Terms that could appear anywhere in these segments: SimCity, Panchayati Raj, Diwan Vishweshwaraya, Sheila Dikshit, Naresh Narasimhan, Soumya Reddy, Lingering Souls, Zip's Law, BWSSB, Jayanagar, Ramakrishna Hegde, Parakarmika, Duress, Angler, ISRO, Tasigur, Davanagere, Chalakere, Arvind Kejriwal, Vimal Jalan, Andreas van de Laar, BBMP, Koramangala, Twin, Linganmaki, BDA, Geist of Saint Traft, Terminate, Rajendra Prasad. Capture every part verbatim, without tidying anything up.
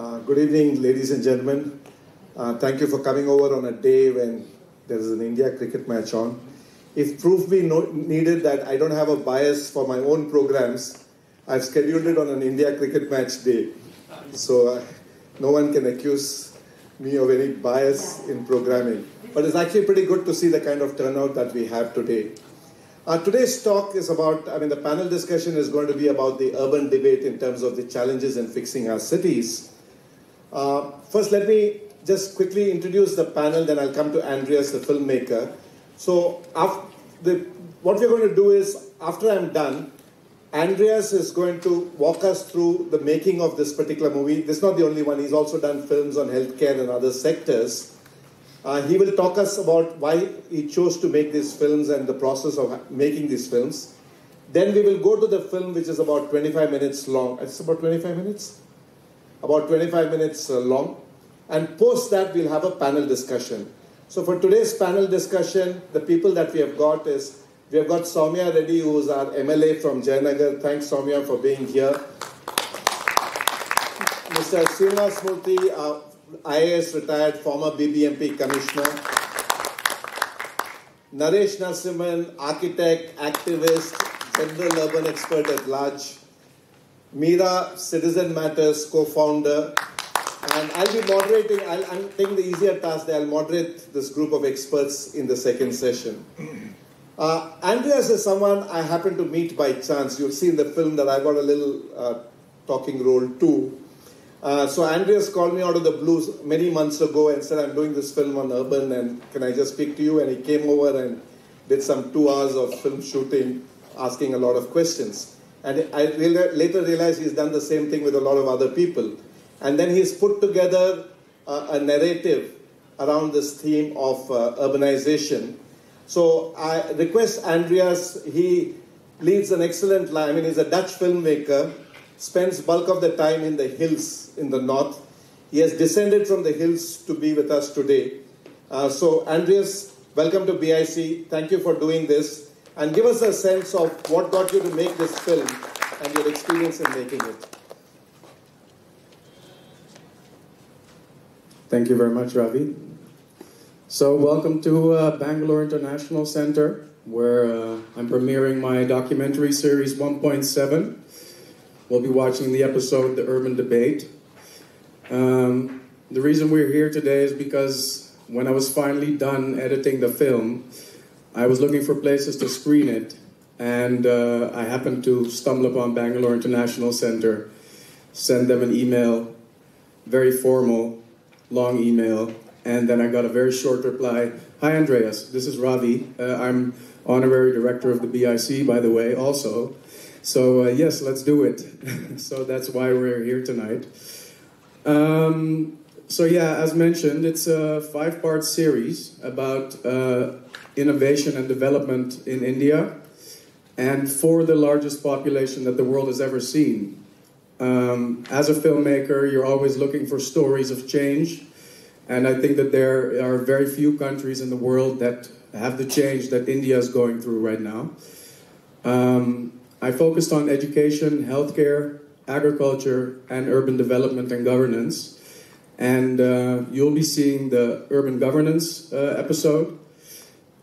Uh, good evening, ladies and gentlemen. Uh, thank you for coming over on a day when there is an India cricket match on. If proof be no needed that I don't have a bias for my own programs, I've scheduled it on an India cricket match day. So uh, no one can accuse me of any bias in programming. But it's actually pretty good to see the kind of turnout that we have today. Uh, today's talk is about, I mean, the panel discussion is going to be about the urban debate in terms of the challenges in fixing our cities. Uh, first, let me just quickly introduce the panel, then I'll come to Andreas, the filmmaker. So after the, what we're going to do is, after I'm done, Andreas is going to walk us through the making of this particular movie. This is not the only one. He's also done films on healthcare and other sectors. Uh, he will talk us about why he chose to make these films and the process of making these films. Then we will go to the film, which is about twenty-five minutes long. It's about twenty-five minutes? About twenty-five minutes uh, long. And post that, we'll have a panel discussion. So for today's panel discussion, the people that we have got is, we have got Soumya Reddy, who is our M L A from Jayanagar. Thanks, Soumya, for being here. Mister Sreenivasamurthy, our I A S retired, former B B M P commissioner. Naresh Narasimhan, architect, activist, general urban expert at large. Meera, Citizen Matters, co-founder. And I'll be moderating, I'll, I'm taking the easier task there. I'll moderate this group of experts in the second session. Uh, Andreas is someone I happened to meet by chance. You'll see in the film that I got a little uh, talking role too. Uh, so Andreas called me out of the blue many months ago and said, I'm doing this film on urban and can I just speak to you? And he came over and did some two hours of film shooting, asking a lot of questions. And I later realized he's done the same thing with a lot of other people. And then he's put together a, a narrative around this theme of uh, urbanization. So I request Andreas, he leads an excellent life. I mean, he's a Dutch filmmaker. Spends bulk of the time in the hills in the north. He has descended from the hills to be with us today. Uh, so Andreas, welcome to B I C. Thank you for doing this. And give us a sense of what got you to make this film and your experience in making it. Thank you very much, Ravi. So welcome to uh, Bangalore International Centre, where uh, I'm premiering my documentary series one point seven. We'll be watching the episode, The Urban Debate. Um, the reason we're here today is because when I was finally done editing the film, I was looking for places to screen it, and uh, I happened to stumble upon Bangalore International Centre, send them an email, very formal, long email, and then I got a very short reply. Hi, Andreas, this is Ravi. Uh, I'm honorary director of the B I C, by the way, also. So, uh, yes, let's do it. So that's why we're here tonight. Um, so, yeah, as mentioned, it's a five-part series about uh, innovation and development in India and for the largest population that the world has ever seen. Um, as a filmmaker, you're always looking for stories of change. And I think that there are very few countries in the world that have the change that India is going through right now. Um, I focused on education, healthcare, agriculture, and urban development and governance. And uh, you'll be seeing the urban governance uh, episode.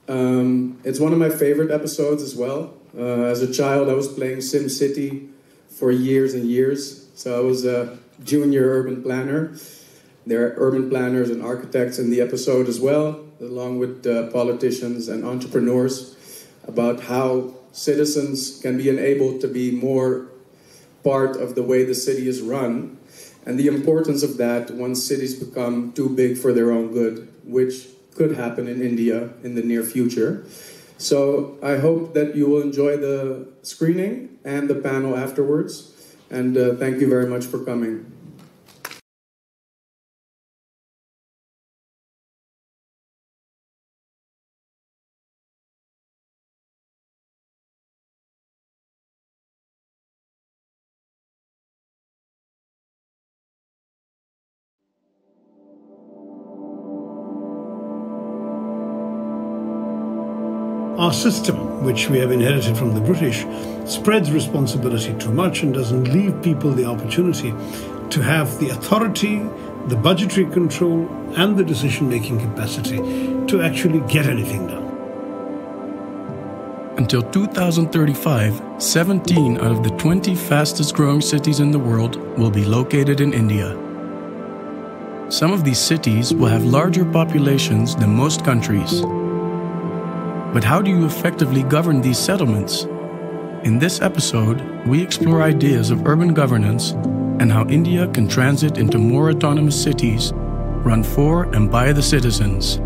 Um, it's one of my favorite episodes as well. Uh, as a child, I was playing SimCity for years and years. So I was a junior urban planner. There are urban planners and architects in the episode as well, along with uh, politicians and entrepreneurs about how citizens can be enabled to be more part of the way the city is run, and the importance of that once cities become too big for their own good, which could happen in India in the near future. So I hope that you will enjoy the screening and the panel afterwards, and uh, thank you very much for coming. Our system, which we have inherited from the British, spreads responsibility too much and doesn't leave people the opportunity to have the authority, the budgetary control, and the decision-making capacity to actually get anything done. Until two thousand thirty-five, seventeen out of the twenty fastest-growing cities in the world will be located in India. Some of these cities will have larger populations than most countries. But how do you effectively govern these settlements? In this episode, we explore ideas of urban governance and how India can transit into more autonomous cities run for and by the citizens.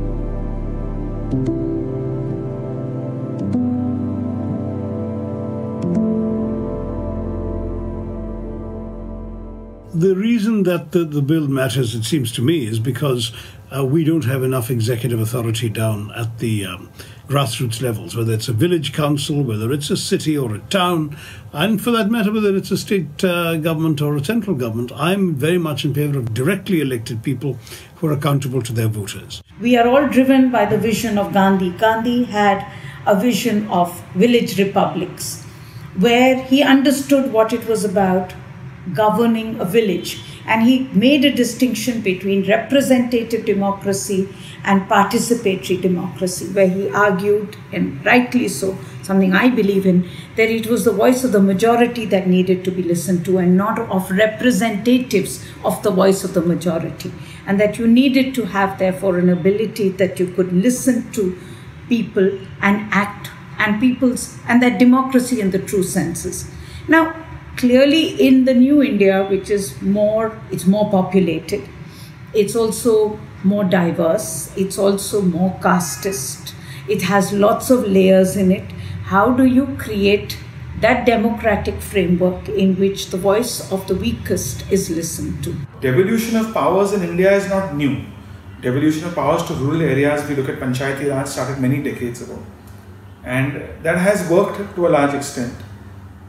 The reason that the, the bill matters, it seems to me, is because uh, we don't have enough executive authority down at the um, grassroots levels, whether it's a village council, whether it's a city or a town, and for that matter, whether it's a state uh, government or a central government. I'm very much in favor of directly elected people who are accountable to their voters. We are all driven by the vision of Gandhi. Gandhi had a vision of village republics, where he understood what it was about, governing a village, and he made a distinction between representative democracy and participatory democracy, where he argued, and rightly so, something I believe in, that it was the voice of the majority that needed to be listened to and not of representatives of the voice of the majority, and that you needed to have therefore an ability that you could listen to people and act, and people's, and that democracy in the true senses. Now, clearly, in the new India, which is more, it's more populated, it's also more diverse, it's also more casteist, it has lots of layers in it. How do you create that democratic framework in which the voice of the weakest is listened to? Devolution of powers in India is not new. Devolution of powers to rural areas, we look at Panchayati Raj, started many decades ago. And that has worked to a large extent.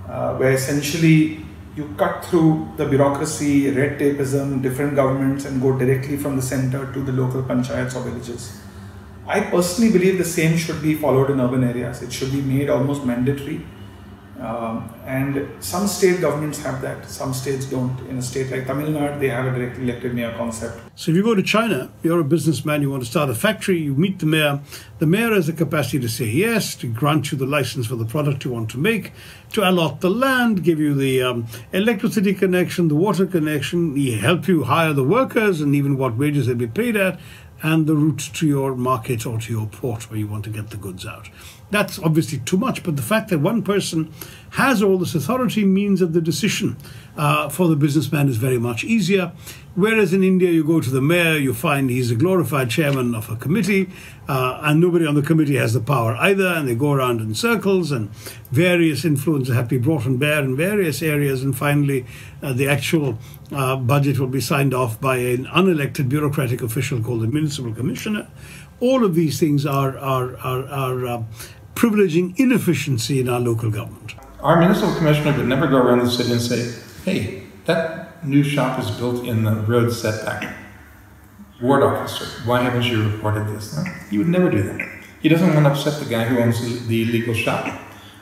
Uh, where essentially you cut through the bureaucracy, red tapeism, different governments, and go directly from the center to the local panchayats or villages. I personally believe the same should be followed in urban areas. It should be made almost mandatory. Um, and some state governments have that, some states don't. In a state like Tamil Nadu, they have a directly elected mayor concept. So if you go to China, you're a businessman, you want to start a factory, you meet the mayor. The mayor has the capacity to say yes, to grant you the license for the product you want to make, to allot the land, give you the um, electricity connection, the water connection, he help you hire the workers and even what wages they'll be paid at, and the route to your market or to your port where you want to get the goods out. That's obviously too much, but the fact that one person has all this authority means that the decision uh, for the businessman is very much easier. Whereas in India, you go to the mayor, you find he's a glorified chairman of a committee, uh, and nobody on the committee has the power either, and they go around in circles, and various influences have to be brought and bear in various areas, and finally uh, the actual uh, budget will be signed off by an unelected bureaucratic official called the municipal commissioner. All of these things are, are, are, are uh, privileging inefficiency in our local government. Our municipal commissioner would never go around the city and say, hey, that new shop is built in the road setback. Ward officer, why haven't you reported this? No? He would never do that. He doesn't want to upset the guy who owns the illegal shop.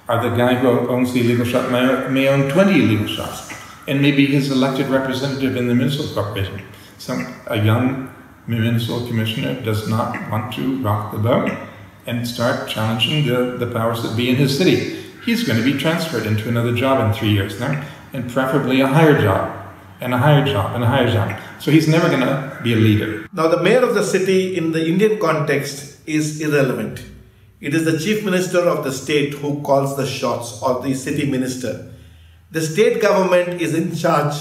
Or the guy who owns the illegal shop may, may own twenty illegal shops and maybe his elected representative in the municipal corporation. Some, a young municipal commissioner does not want to rock the boat and start challenging the, the powers that be in his city. He's going to be transferred into another job in three years now, and preferably a higher job, and a higher job, and a higher job. So he's never going to be a leader. Now, the mayor of the city in the Indian context is irrelevant. It is the chief minister of the state who calls the shots, or the city minister. The state government is in charge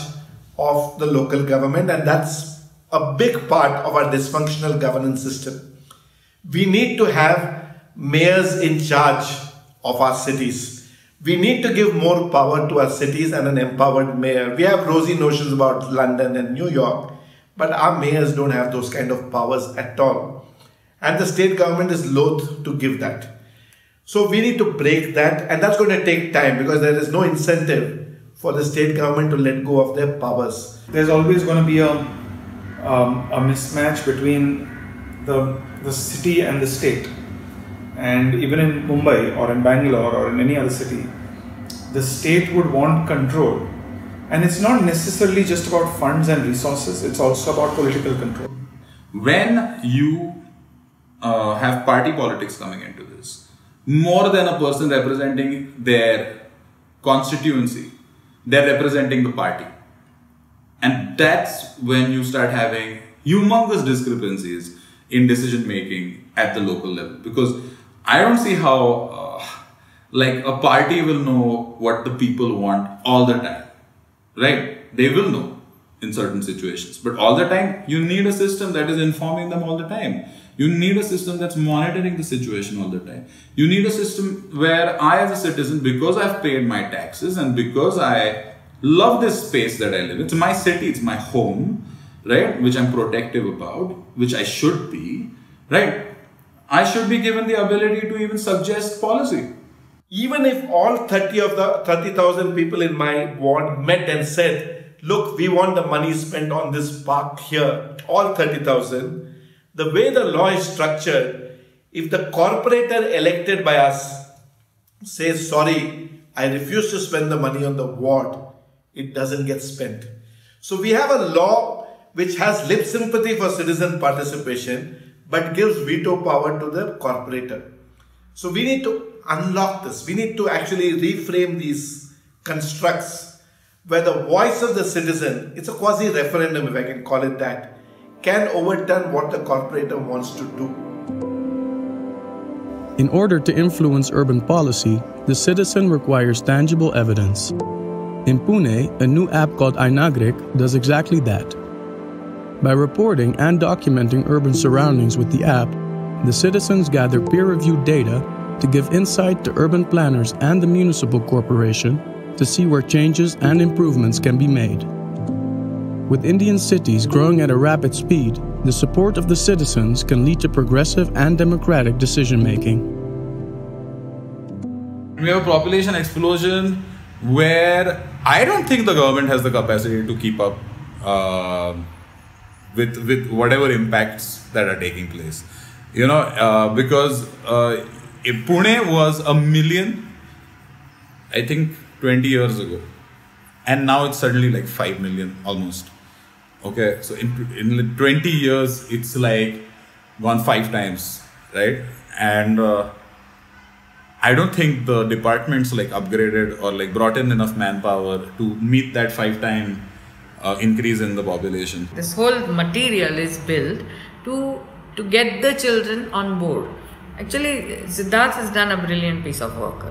of the local government, and that's a big part of our dysfunctional governance system. We need to have mayors in charge of our cities. We need to give more power to our cities and an empowered mayor. We have rosy notions about London and New York, but our mayors don't have those kind of powers at all. And the state government is loath to give that. So we need to break that, and that's going to take time because there is no incentive for the state government to let go of their powers. There's always going to be a Um, a mismatch between the, the city and the state, and even in Mumbai or in Bangalore or in any other city, the state would want control And it's not necessarily just about funds and resources, it's also about political control. When you uh, have party politics coming into this, more than a person representing their constituency, they're representing the party. And that's when you start having humongous discrepancies in decision making at the local level. Because I don't see how uh, like a party will know what the people want all the time. Right, they will know in certain situations, but all the time you need a system that is informing them all the time. You need a system that's monitoring the situation all the time. You need a system where I as a citizen, because I've paid my taxes and because I love this space that I live in, it's my city, it's my home, right, which I'm protective about, which I should be, right, I should be given the ability to even suggest policy. Even if all thirty of the thirty thousand people in my ward met and said, look, we want the money spent on this park here, all thirty thousand, the way the law is structured, if the corporator elected by us says, sorry, I refuse to spend the money on the ward, it doesn't get spent. So we have a law which has lip sympathy for citizen participation, but gives veto power to the corporator. So we need to unlock this. We need to actually reframe these constructs where the voice of the citizen, it's a quasi-referendum if I can call it that, can overturn what the corporator wants to do. In order to influence urban policy, the citizen requires tangible evidence. In Pune, a new app called iNagrik does exactly that. By reporting and documenting urban surroundings with the app, the citizens gather peer-reviewed data to give insight to urban planners and the municipal corporation to see where changes and improvements can be made. With Indian cities growing at a rapid speed, the support of the citizens can lead to progressive and democratic decision-making. We have a population explosion where I don't think the government has the capacity to keep up uh, with, with whatever impacts that are taking place. You know, uh, because uh, If Pune was a million, I think twenty years ago, and now it's suddenly like five million almost. Okay, so in, in twenty years, it's like gone five times, right? And uh, I don't think the departments like upgraded or like brought in enough manpower to meet that five time uh, increase in the population. This whole material is built to, to get the children on board. Actually, Siddharth has done a brilliant piece of work.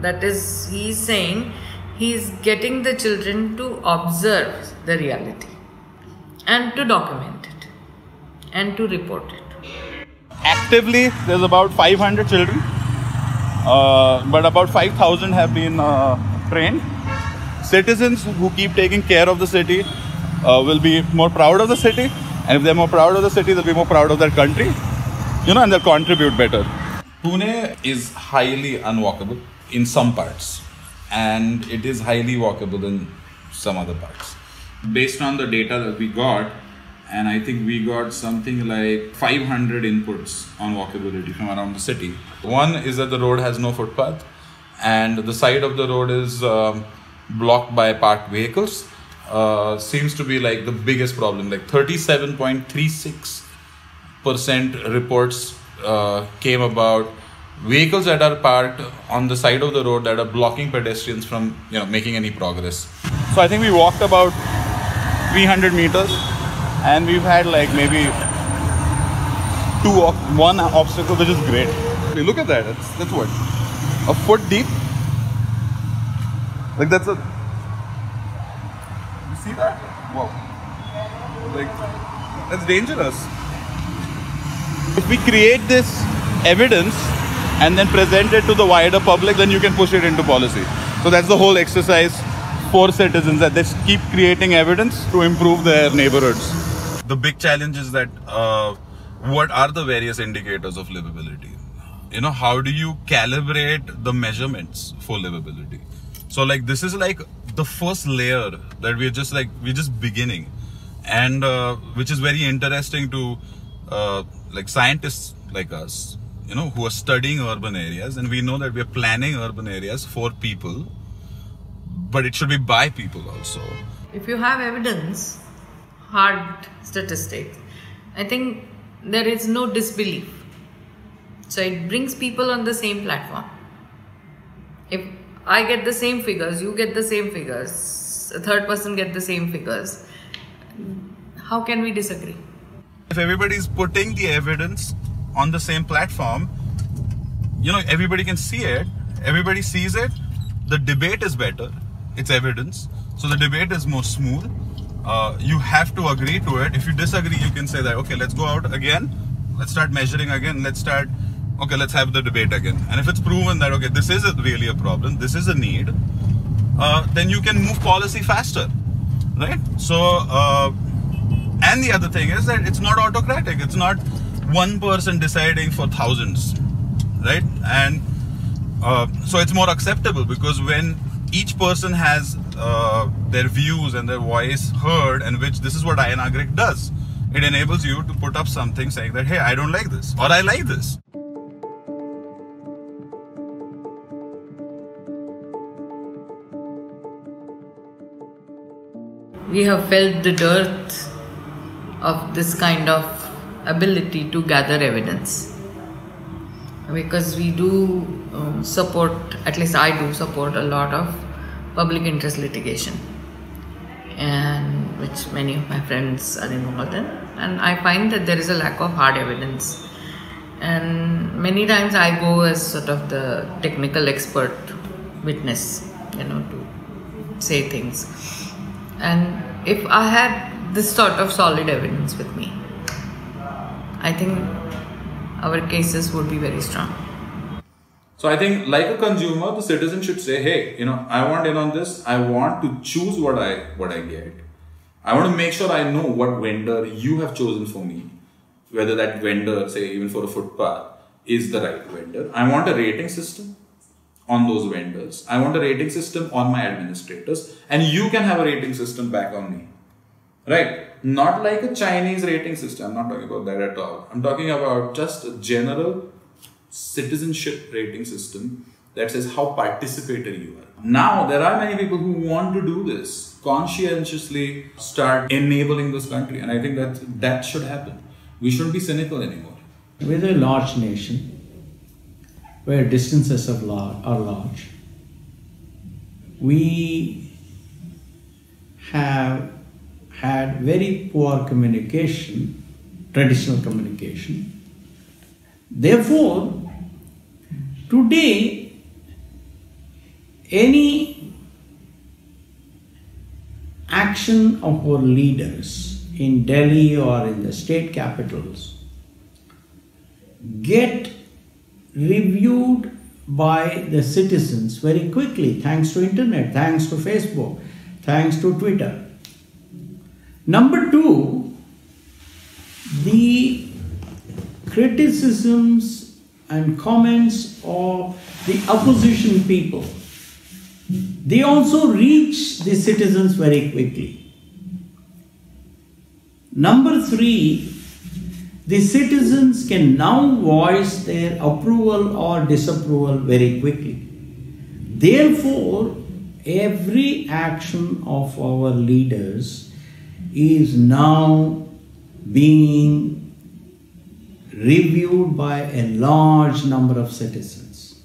That is, he's saying he's getting the children to observe the reality and to document it and to report it. Actively, there's about five hundred children, uh, but about five thousand have been uh, trained. Citizens who keep taking care of the city uh, will be more proud of the city, and if they're more proud of the city, they'll be more proud of their country. You know, and they'll contribute better. Pune is highly unwalkable in some parts, and it is highly walkable in some other parts. Based on the data that we got, and I think we got something like five hundred inputs on walkability from around the city. One is that the road has no footpath, and the side of the road is um, blocked by parked vehicles. Uh, seems to be like the biggest problem, like thirty-seven point three six percent reports uh, came about vehicles that are parked on the side of the road that are blocking pedestrians from, you know, making any progress. So I think we walked about three hundred meters, and we've had like maybe two or one obstacle, which is great. Look at that. That's, that's what, a foot deep. Like that's a. You see that? Wow. Like that's dangerous. If we create this evidence and then present it to the wider public, then you can push it into policy. So that's the whole exercise for citizens, that they keep creating evidence to improve their neighborhoods. The big challenge is that uh, what are the various indicators of livability? You know, how do you calibrate the measurements for livability? So like this is like the first layer that we're just like, we're just beginning, and uh, which is very interesting to uh, like scientists like us, you know, who are studying urban areas, and we know that we are planning urban areas for people, but it should be by people also. If you have evidence, hard statistics, I think there is no disbelief. So it brings people on the same platform. If I get the same figures, you get the same figures, a third person get the same figures, how can we disagree? If everybody's putting the evidence on the same platform, you know, everybody can see it, everybody sees it, the debate is better, it's evidence, so the debate is more smooth. Uh, you have to agree to it. If you disagree, you can say that, okay, let's go out again, let's start measuring again, let's start, okay, let's have the debate again. And if it's proven that, okay, this is a, really a problem, this is a need, uh, then you can move policy faster, right? So, uh, and the other thing is that it's not autocratic. It's not one person deciding for thousands, right? And uh, so it's more acceptable, because when each person has uh, their views and their voice heard, and which this is what iNagrik does. It enables you to put up something saying that, hey, I don't like this, or I like this. We have felt the dearth of this kind of ability to gather evidence, because we do um, support, at least I do support a lot of public interest litigation, and which many of my friends are involved in, and I find that there is a lack of hard evidence, and many times I go as sort of the technical expert witness, you know, to say things. And if I had this sort of solid evidence with me, I think our cases would be very strong. So I think, like a consumer, the citizen should say, hey, you know, I want in on this. I want to choose what I what I get. I want to make sure I know what vendor you have chosen for me, whether that vendor, say even for a footpath, is the right vendor. I want a rating system on those vendors. I want a rating system on my administrators, and you can have a rating system back on me, right? Not like a Chinese rating system. I'm not talking about that at all. I'm talking about just a general citizenship rating system that says how participatory you are. Now, there are many people who want to do this, conscientiously start enabling this country, and I think that that should happen. We shouldn't be cynical anymore. We're a large nation, where distances of law are large. We have had very poor communication, traditional communication. Therefore, today, any action of our leaders in Delhi or in the state capitals get reviewed by the citizens very quickly, thanks to internet, thanks to Facebook, thanks to Twitter. Number two, the criticisms and comments of the opposition people, they also reach the citizens very quickly. Number three, the citizens can now voice their approval or disapproval very quickly. Therefore, every action of our leaders is now being reviewed by a large number of citizens.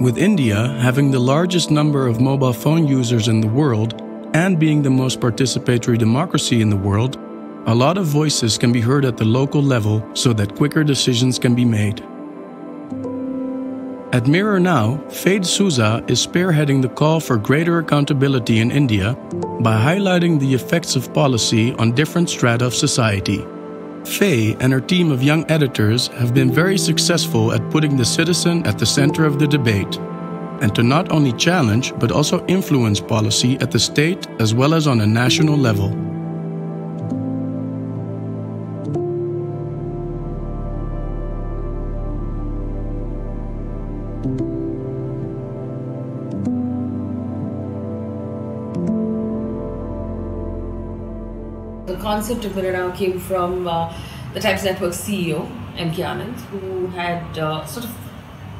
With India having the largest number of mobile phone users in the world, and being the most participatory democracy in the world, a lot of voices can be heard at the local level so that quicker decisions can be made. At Miror Now, Faye D'Souza is spearheading the call for greater accountability in India by highlighting the effects of policy on different strata of society. Faye and her team of young editors have been very successful at putting the citizen at the center of the debate, and to not only challenge but also influence policy at the state as well as on a national level. The concept of Miror Now came from uh, the Times Network C E O, M K Anand, who had uh, sort of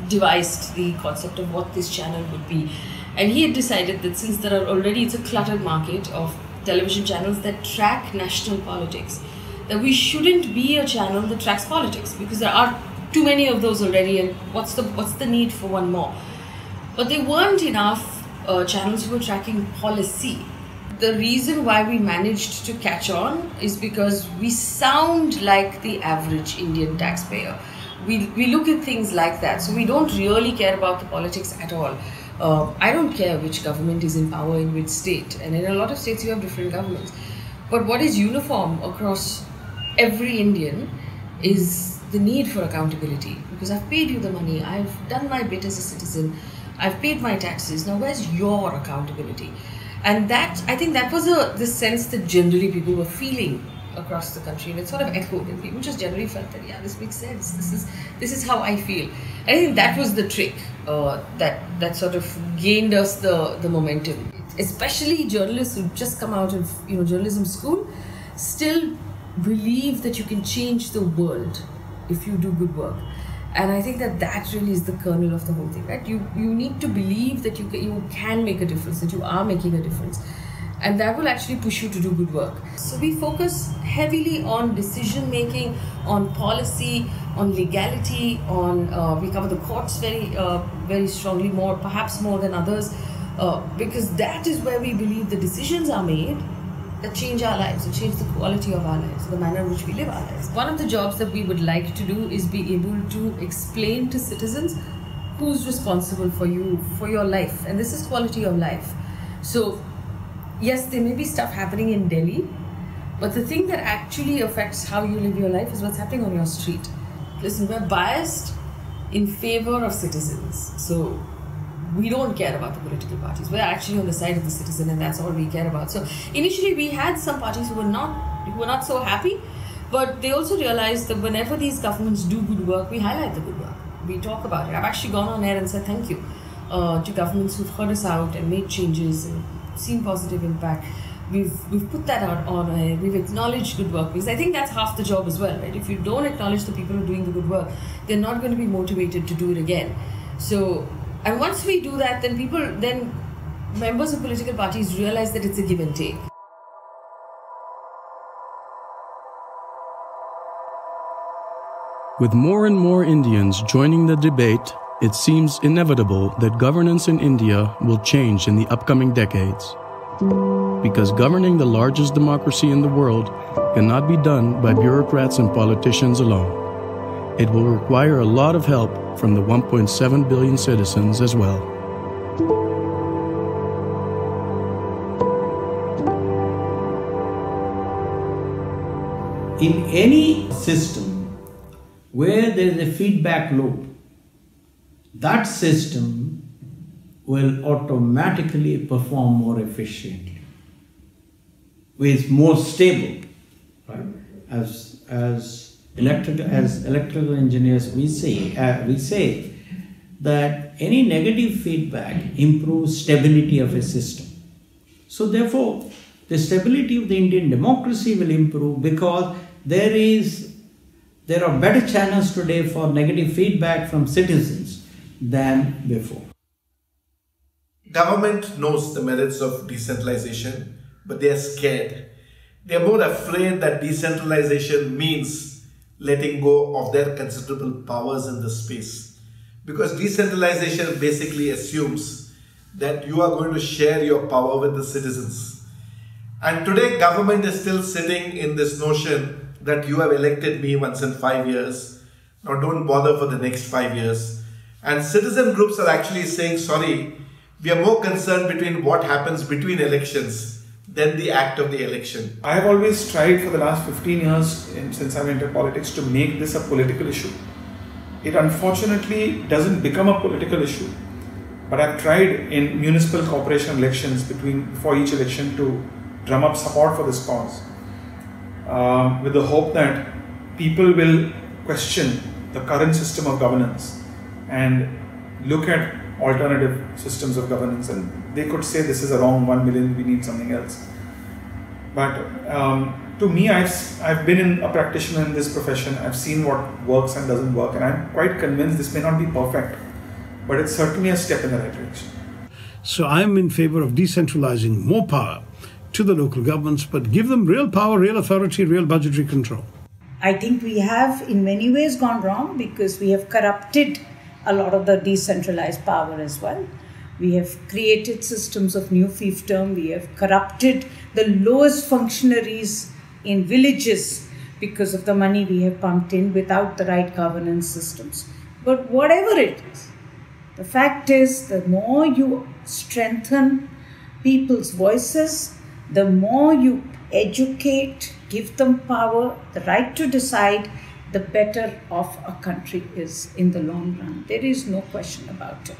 devised the concept of what this channel would be. And he had decided that since there are already, it's a cluttered market of television channels that track national politics, that we shouldn't be a channel that tracks politics, because there are too many of those already, and what's the, what's the need for one more? But there weren't enough uh, channels who were tracking policy. The reason why we managed to catch on is because we sound like the average Indian taxpayer. We, we look at things like that, so we don't really care about the politics at all. Uh, I don't care which government is in power in which state, and in a lot of states you have different governments. But what is uniform across every Indian is the need for accountability, because I've paid you the money, I've done my bit as a citizen, I've paid my taxes, now where's your accountability? And that, I think that was a, the sense that generally people were feeling across the country, and it sort of echoed, and people just generally felt that, yeah, this makes sense, this is this is how I feel. I think that was the trick uh, that that sort of gained us the, the momentum. Especially journalists who've just come out of, you know, journalism school still believe that you can change the world if you do good work. And I think that that really is the kernel of the whole thing, right? You you need to believe that you can, you can make a difference, that you are making a difference. And that will actually push you to do good work. So we focus heavily on decision making, on policy, on legality, on uh, we cover the courts very, uh, very strongly, more perhaps more than others, uh, because that is where we believe the decisions are made that change our lives, that change the quality of our lives, the manner in which we live our lives. One of the jobs that we would like to do is be able to explain to citizens who's responsible for you, for your life, and this is quality of life. So yes, there may be stuff happening in Delhi, but the thing that actually affects how you live your life is what's happening on your street. Listen, we're biased in favor of citizens, so we don't care about the political parties. We're actually on the side of the citizen, and that's all we care about. So initially we had some parties who were not, who were not so happy, but they also realized that whenever these governments do good work, we highlight the good work. We talk about it. I've actually gone on air and said thank you uh, to governments who've heard us out and made changes and seen positive impact. We've we've put that out on air. We've acknowledged good work, because I think that's half the job as well, right? If you don't acknowledge the people who are doing the good work, they're not going to be motivated to do it again. So, and once we do that, then people, then members of political parties realize that it's a give and take. With more and more Indians joining the debate, it seems inevitable that governance in India will change in the upcoming decades, because governing the largest democracy in the world cannot be done by bureaucrats and politicians alone. It will require a lot of help from the one point seven billion citizens as well. In any system where there is a feedback loop, that system will automatically perform more efficiently, is more stable, right? As, as, electrical, as electrical engineers we say, uh, we say that any negative feedback improves stability of a system. So therefore, the stability of the Indian democracy will improve, because there is, there are better channels today for negative feedback from citizens than before. Government knows the merits of decentralization, but they are scared. They are more afraid that decentralization means letting go of their considerable powers in the space, because decentralization basically assumes that you are going to share your power with the citizens. And today government is still sitting in this notion that you have elected me once in five years, now don't bother for the next five years. And citizen groups are actually saying, sorry, we are more concerned between what happens between elections than the act of the election. I have always tried for the last fifteen years in, since I've entered politics, to make this a political issue. It unfortunately doesn't become a political issue, but I've tried in municipal corporation elections between for each election to drum up support for this cause, uh, with the hope that people will question the current system of governance and look at alternative systems of governance, and they could say this is a wrong one million, we need something else. But um, to me, I've, I've been in a practitioner in this profession, I've seen what works and doesn't work, and I'm quite convinced this may not be perfect, but it's certainly a step in the right direction. So I'm in favor of decentralizing more power to the local governments, but give them real power, real authority, real budgetary control. I think we have in many ways gone wrong because we have corrupted a lot of the decentralized power as well. We have created systems of new fiefdom. We have corrupted the lowest functionaries in villages because of the money we have pumped in without the right governance systems. But whatever it is, the fact is the more you strengthen people's voices, the more you educate, give them power, the right to decide, the better off a country is in the long run. There is no question about it.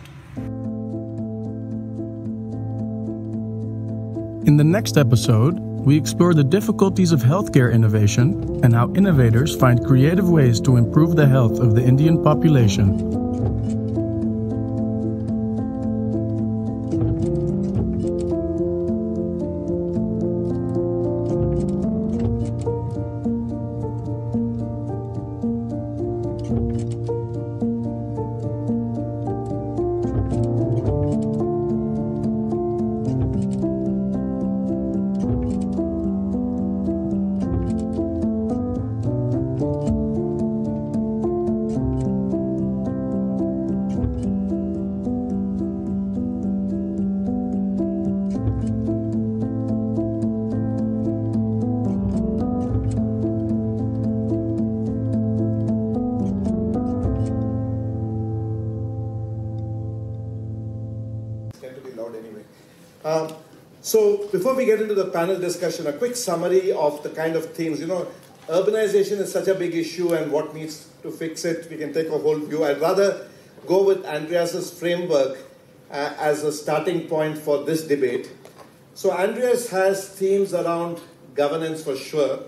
In the next episode, we explore the difficulties of healthcare innovation and how innovators find creative ways to improve the health of the Indian population. Before we get into the panel discussion, a quick summary of the kind of themes. You know, urbanization is such a big issue and what needs to fix it. We can take a whole view. I'd rather go with Andreas's framework uh, as a starting point for this debate. So Andreas has themes around governance for sure,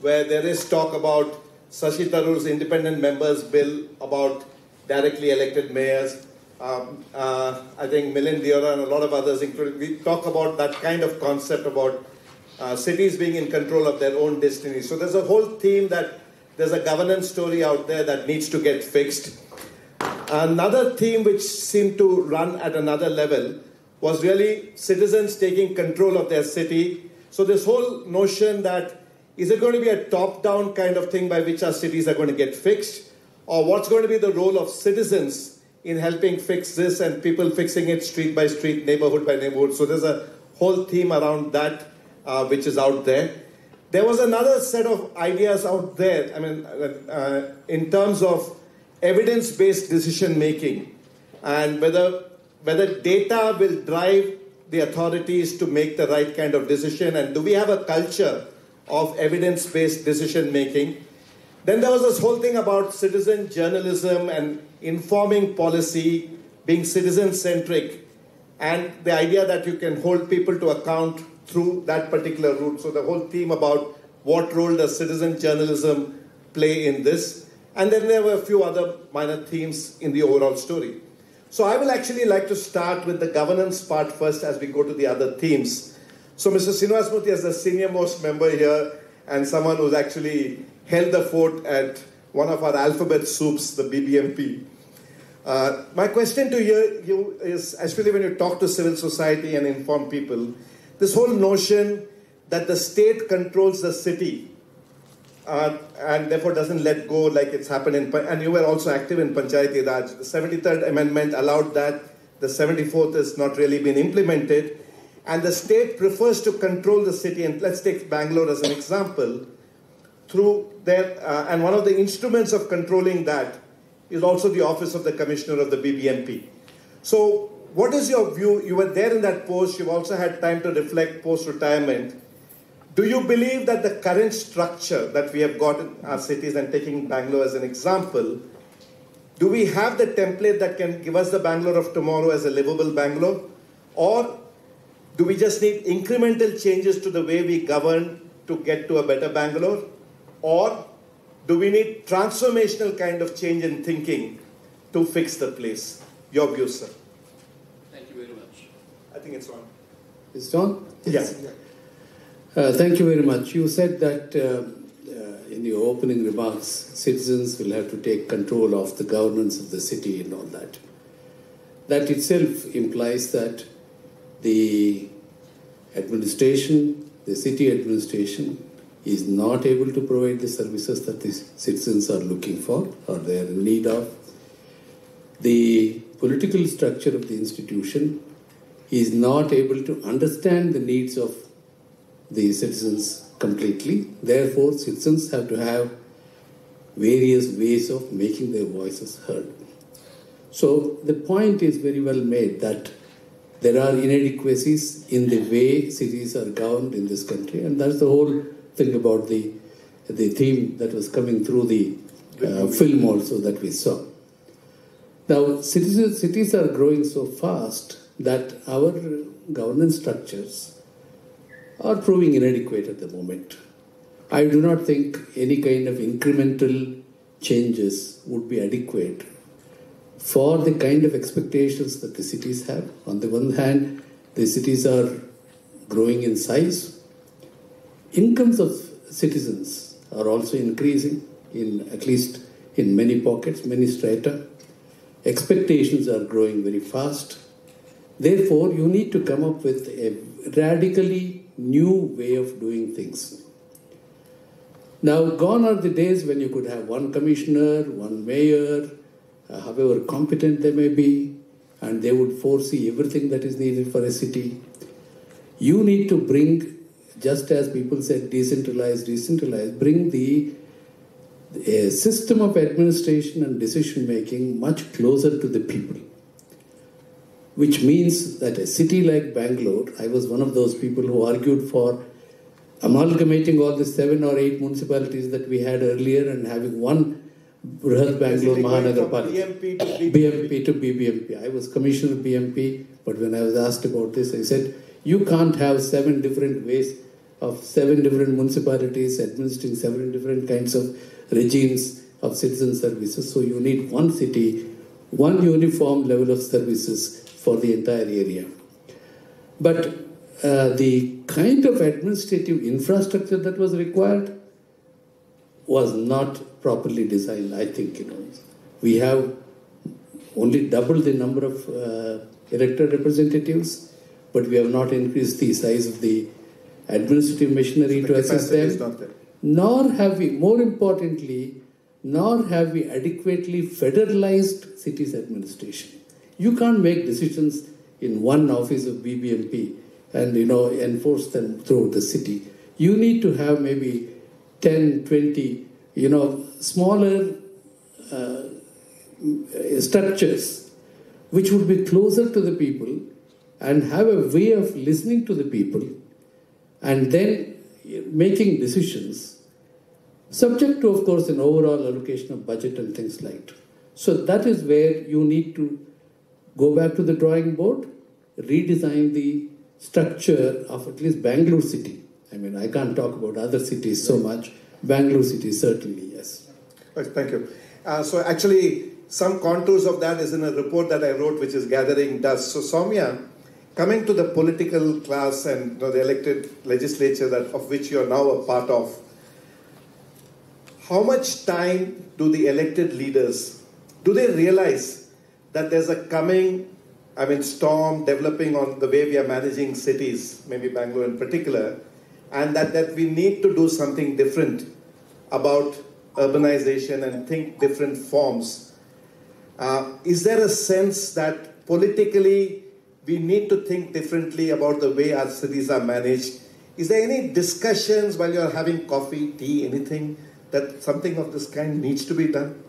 where there is talk about Sashi Tharoor's independent members bill about directly elected mayors. Um, uh, I think Milind Deora and a lot of others, including, we talk about that kind of concept about uh, cities being in control of their own destiny. So there's a whole theme that there's a governance story out there that needs to get fixed. Another theme which seemed to run at another level was really citizens taking control of their city. So this whole notion that is it going to be a top-down kind of thing by which our cities are going to get fixed, or what's going to be the role of citizens in helping fix this and people fixing it street by street, neighborhood by neighborhood. So there's a whole theme around that uh, which is out there. There was another set of ideas out there, I mean, uh, in terms of evidence-based decision-making and whether, whether data will drive the authorities to make the right kind of decision, and do we have a culture of evidence-based decision-making. Then there was this whole thing about citizen journalism and informing policy, being citizen-centric, and the idea that you can hold people to account through that particular route. So the whole theme about what role does citizen journalism play in this. And then there were a few other minor themes in the overall story. So I will actually like to start with the governance part first as we go to the other themes. So Mister Sreenivasamurthy is the senior most member here and someone who's actually held the fort at one of our alphabet soups, the B B M P. Uh, my question to you, you is, especially when you talk to civil society and inform people, this whole notion that the state controls the city uh, and therefore doesn't let go like it's happened in, and you were also active in Panchayati Raj. The seventy-third Amendment allowed that, the seventy-fourth has not really been implemented, and the state prefers to control the city, and let's take Bangalore as an example, through their, uh, and one of the instruments of controlling that is also the office of the commissioner of the B B M P. So what is your view? You were there in that post. You've also had time to reflect post-retirement. Do you believe that the current structure that we have got in our cities, and taking Bangalore as an example, do we have the template that can give us the Bangalore of tomorrow as a livable Bangalore? Or do we just need incremental changes to the way we govern to get to a better Bangalore? Or do we need transformational kind of change in thinking to fix the place? Your view, sir. Thank you very much. I think it's on. It's on? Yes. Yeah. Uh, thank you very much. You said that uh, uh, in your opening remarks, citizens will have to take control of the governance of the city and all that. That itself implies that the administration, the city administration, is not able to provide the services that the citizens are looking for or they are in need of. The political structure of the institution is not able to understand the needs of the citizens completely. Therefore, citizens have to have various ways of making their voices heard. So the point is very well made that there are inadequacies in the way cities are governed in this country, and that's the whole thing about the, the theme that was coming through the uh, film also that we saw. Now, cities, cities are growing so fast that our governance structures are proving inadequate at the moment. I do not think any kind of incremental changes would be adequate for the kind of expectations that the cities have. On the one hand, the cities are growing in size. Incomes of citizens are also increasing, in at least in many pockets, many strata. Expectations are growing very fast. Therefore, you need to come up with a radically new way of doing things. Now, gone are the days when you could have one commissioner, one mayor, uh, however competent they may be, and they would foresee everything that is needed for a city. You need to bring, just as people said, decentralize, decentralize, bring the a system of administration and decision-making much closer to the people. Which means that a city like Bangalore, I was one of those people who argued for amalgamating all the seven or eight municipalities that we had earlier and having one Bruhat Bangalore Mahanagar Palike. B M P to B B M P. I was commissioner of B M P, but when I was asked about this, I said, you can't have seven different ways of seven different municipalities administering seven different kinds of regimes of citizen services. So you need one city, one uniform level of services for the entire area. But uh, the kind of administrative infrastructure that was required was not properly designed, I think. You know, we have only doubled the number of uh, elected representatives, but we have not increased the size of the administrative machinery to assist them. Nor have we, more importantly, nor have we adequately federalized cities' administration. You can't make decisions in one office of B B M P and, you know, enforce them throughout the city. You need to have maybe ten, twenty, you know, smaller uh, structures which would be closer to the people and have a way of listening to the people and then making decisions, subject to, of course, an overall allocation of budget and things like that. So that is where you need to go back to the drawing board, redesign the structure of at least Bangalore city. I mean, I can't talk about other cities so much. Bangalore city, certainly, yes. Right, thank you. Uh, so actually, some contours of that is in a report that I wrote, which is Gathering Dust. So Soumya, coming to the political class and, you know, the elected legislature that of which you are now a part of, how much time do the elected leaders, do they realize that there's a coming, I mean, storm developing on the way we are managing cities, maybe Bangalore in particular, and that, that we need to do something different about urbanization and think different forms? Uh, is there a sense that politically we need to think differently about the way our cities are managed? Is there any discussions while you're having coffee, tea, anything, that something of this kind needs to be done?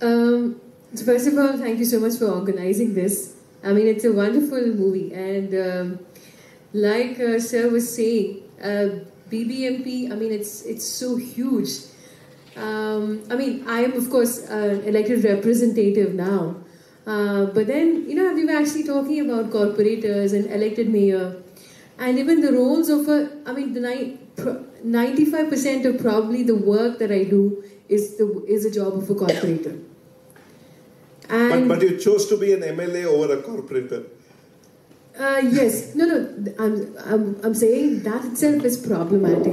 Um, so first of all, thank you so much for organizing this. I mean, it's a wonderful movie, and um, like uh, Sir was saying, uh, B B M P, I mean, it's it's so huge. Um, I mean, I am, of course, an elected representative now, uh, but then, you know, we were actually talking about corporators and elected mayor, and even the roles of a, I mean, the ninety-five percent of probably the work that I do is the is a job of a corporator. And but, but you chose to be an M L A over a corporator. Uh, yes. No, no. I'm, I'm, I'm saying that itself is problematic.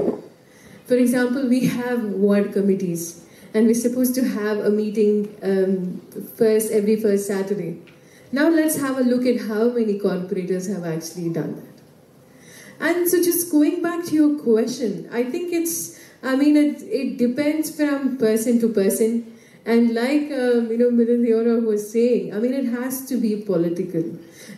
For example, we have ward committees. and we're supposed to have a meeting um, first every first Saturday. Now let's have a look at how many corporators have actually done that. And so just going back to your question, I think it's, I mean, it, it depends from person to person. And like, um, you know, Miror Deora was saying, I mean, it has to be political.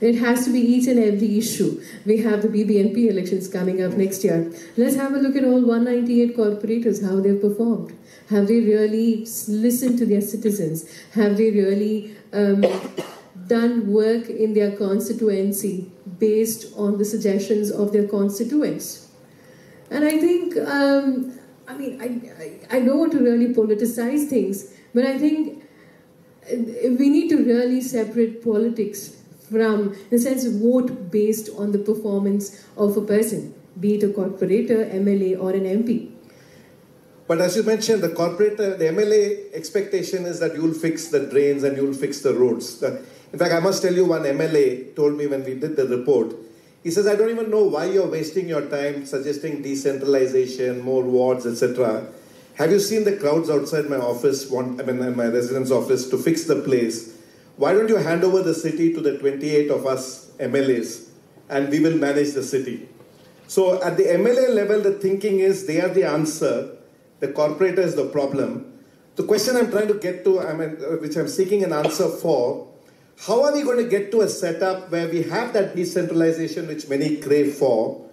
It has to be each and every issue. We have the B B N P elections coming up next year. Let's have a look at all one ninety-eight corporators, how they've performed. Have they really listened to their citizens? Have they really um, done work in their constituency based on the suggestions of their constituents? And I think, um, I mean, I, I, I don't want to really politicize things, but I think we need to really separate politics from, in a sense, vote based on the performance of a person, be it a corporator, M L A, or an M P. But as you mentioned, the corporator, the M L A expectation is that you'll fix the drains and you'll fix the roads. In fact, I must tell you, one M L A told me when we did the report, he says, I don't even know why you're wasting your time suggesting decentralization, more wards, et cetera. Have you seen the crowds outside my office, want, I mean, my residence office, to fix the place? Why don't you hand over the city to the twenty-eight of us M L As and we will manage the city? So at the M L A level, the thinking is they are the answer, the corporator is the problem. The question I'm trying to get to, I mean, which I'm seeking an answer for, how are we going to get to a setup where we have that decentralization which many crave for,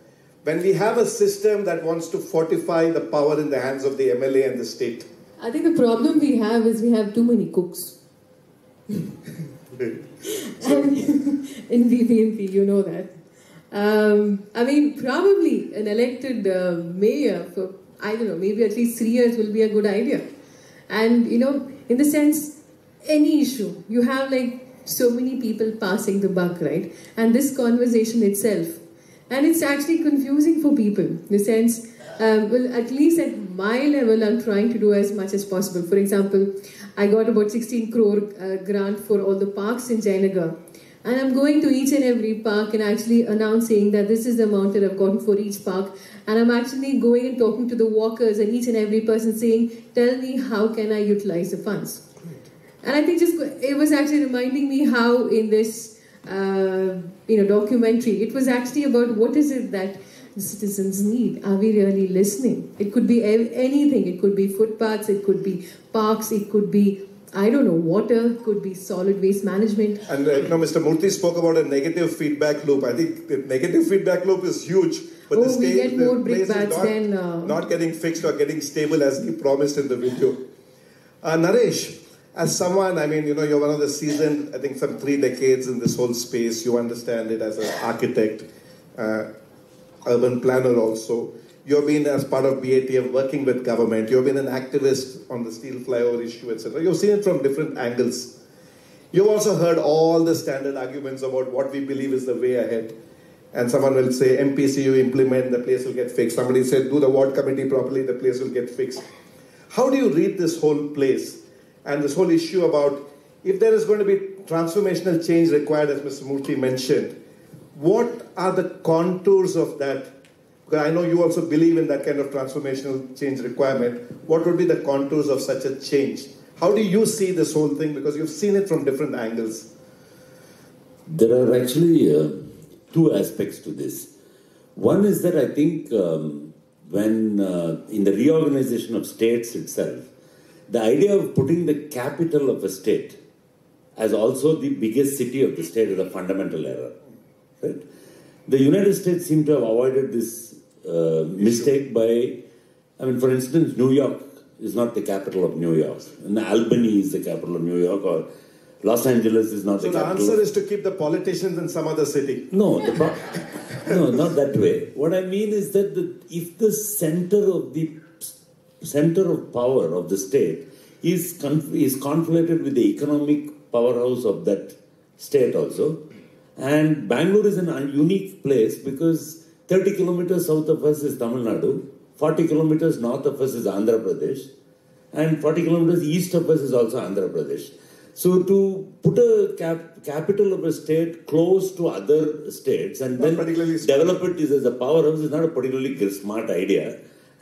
when we have a system that wants to fortify the power in the hands of the M L A and the state? I think the problem we have is we have too many cooks. So, in B B N P, you know that. Um, I mean, probably an elected uh, mayor for, I don't know, maybe at least three years will be a good idea. And, you know, in the sense, any issue, you have like so many people passing the buck, right? And this conversation itself. And it's actually confusing for people in the sense, um, well, at least at my level, I'm trying to do as much as possible. For example, I got about sixteen crore uh, grant for all the parks in Jayanagar. And I'm going to each and every park and actually announcing that this is the amount that I've gotten for each park. And I'm actually going and talking to the walkers and each and every person saying, tell me how can I utilize the funds. And I think just it was actually reminding me how in this uh, you know documentary, it was actually about what is it that the citizens need. Are we really listening? It could be anything. It could be footpaths. It could be parks. It could be, I don't know, water, could be solid waste management. And uh, you know, Mister Murthy spoke about a negative feedback loop. I think the negative feedback loop is huge. But oh, the we get more brickbats than... Uh, not getting fixed or getting stable as he promised in the video. Uh, Naresh, as someone, I mean, you know, you're one of the seasoned, I think some three decades in this whole space. You understand it as an architect, uh, urban planner also. You've been as part of B A T F working with government. You've been an activist on the steel flyover issue, et cetera. You've seen it from different angles. You've also heard all the standard arguments about what we believe is the way ahead. And someone will say, M P C U implement, the place will get fixed. Somebody said, do the ward committee properly, the place will get fixed. How do you read this whole place and this whole issue about if there is going to be transformational change required, as Mister Murthy mentioned, what are the contours of that? Because I know you also believe in that kind of transformational change requirement. What would be the contours of such a change? How do you see this whole thing? Because you've seen it from different angles. There are actually uh, two aspects to this. One is that I think um, when uh, in the reorganization of states itself, the idea of putting the capital of a state as also the biggest city of the state is a fundamental error. Right? The United States seem to have avoided this Uh, mistake by, I mean, for instance, New York is not the capital of New York. And Albany is the capital of New York, or Los Angeles is not so the capital. So the answer is to keep the politicians in some other city. No, the pro no, not that way. What I mean is that the, if the center of the center of power of the state is conf is conflated with the economic powerhouse of that state also, and Bangalore is an unique place because thirty kilometers south of us is Tamil Nadu, forty kilometers north of us is Andhra Pradesh, and forty kilometers east of us is also Andhra Pradesh. So to put a cap, capital of a state close to other states and not then develop it as a powerhouse is not a particularly smart idea.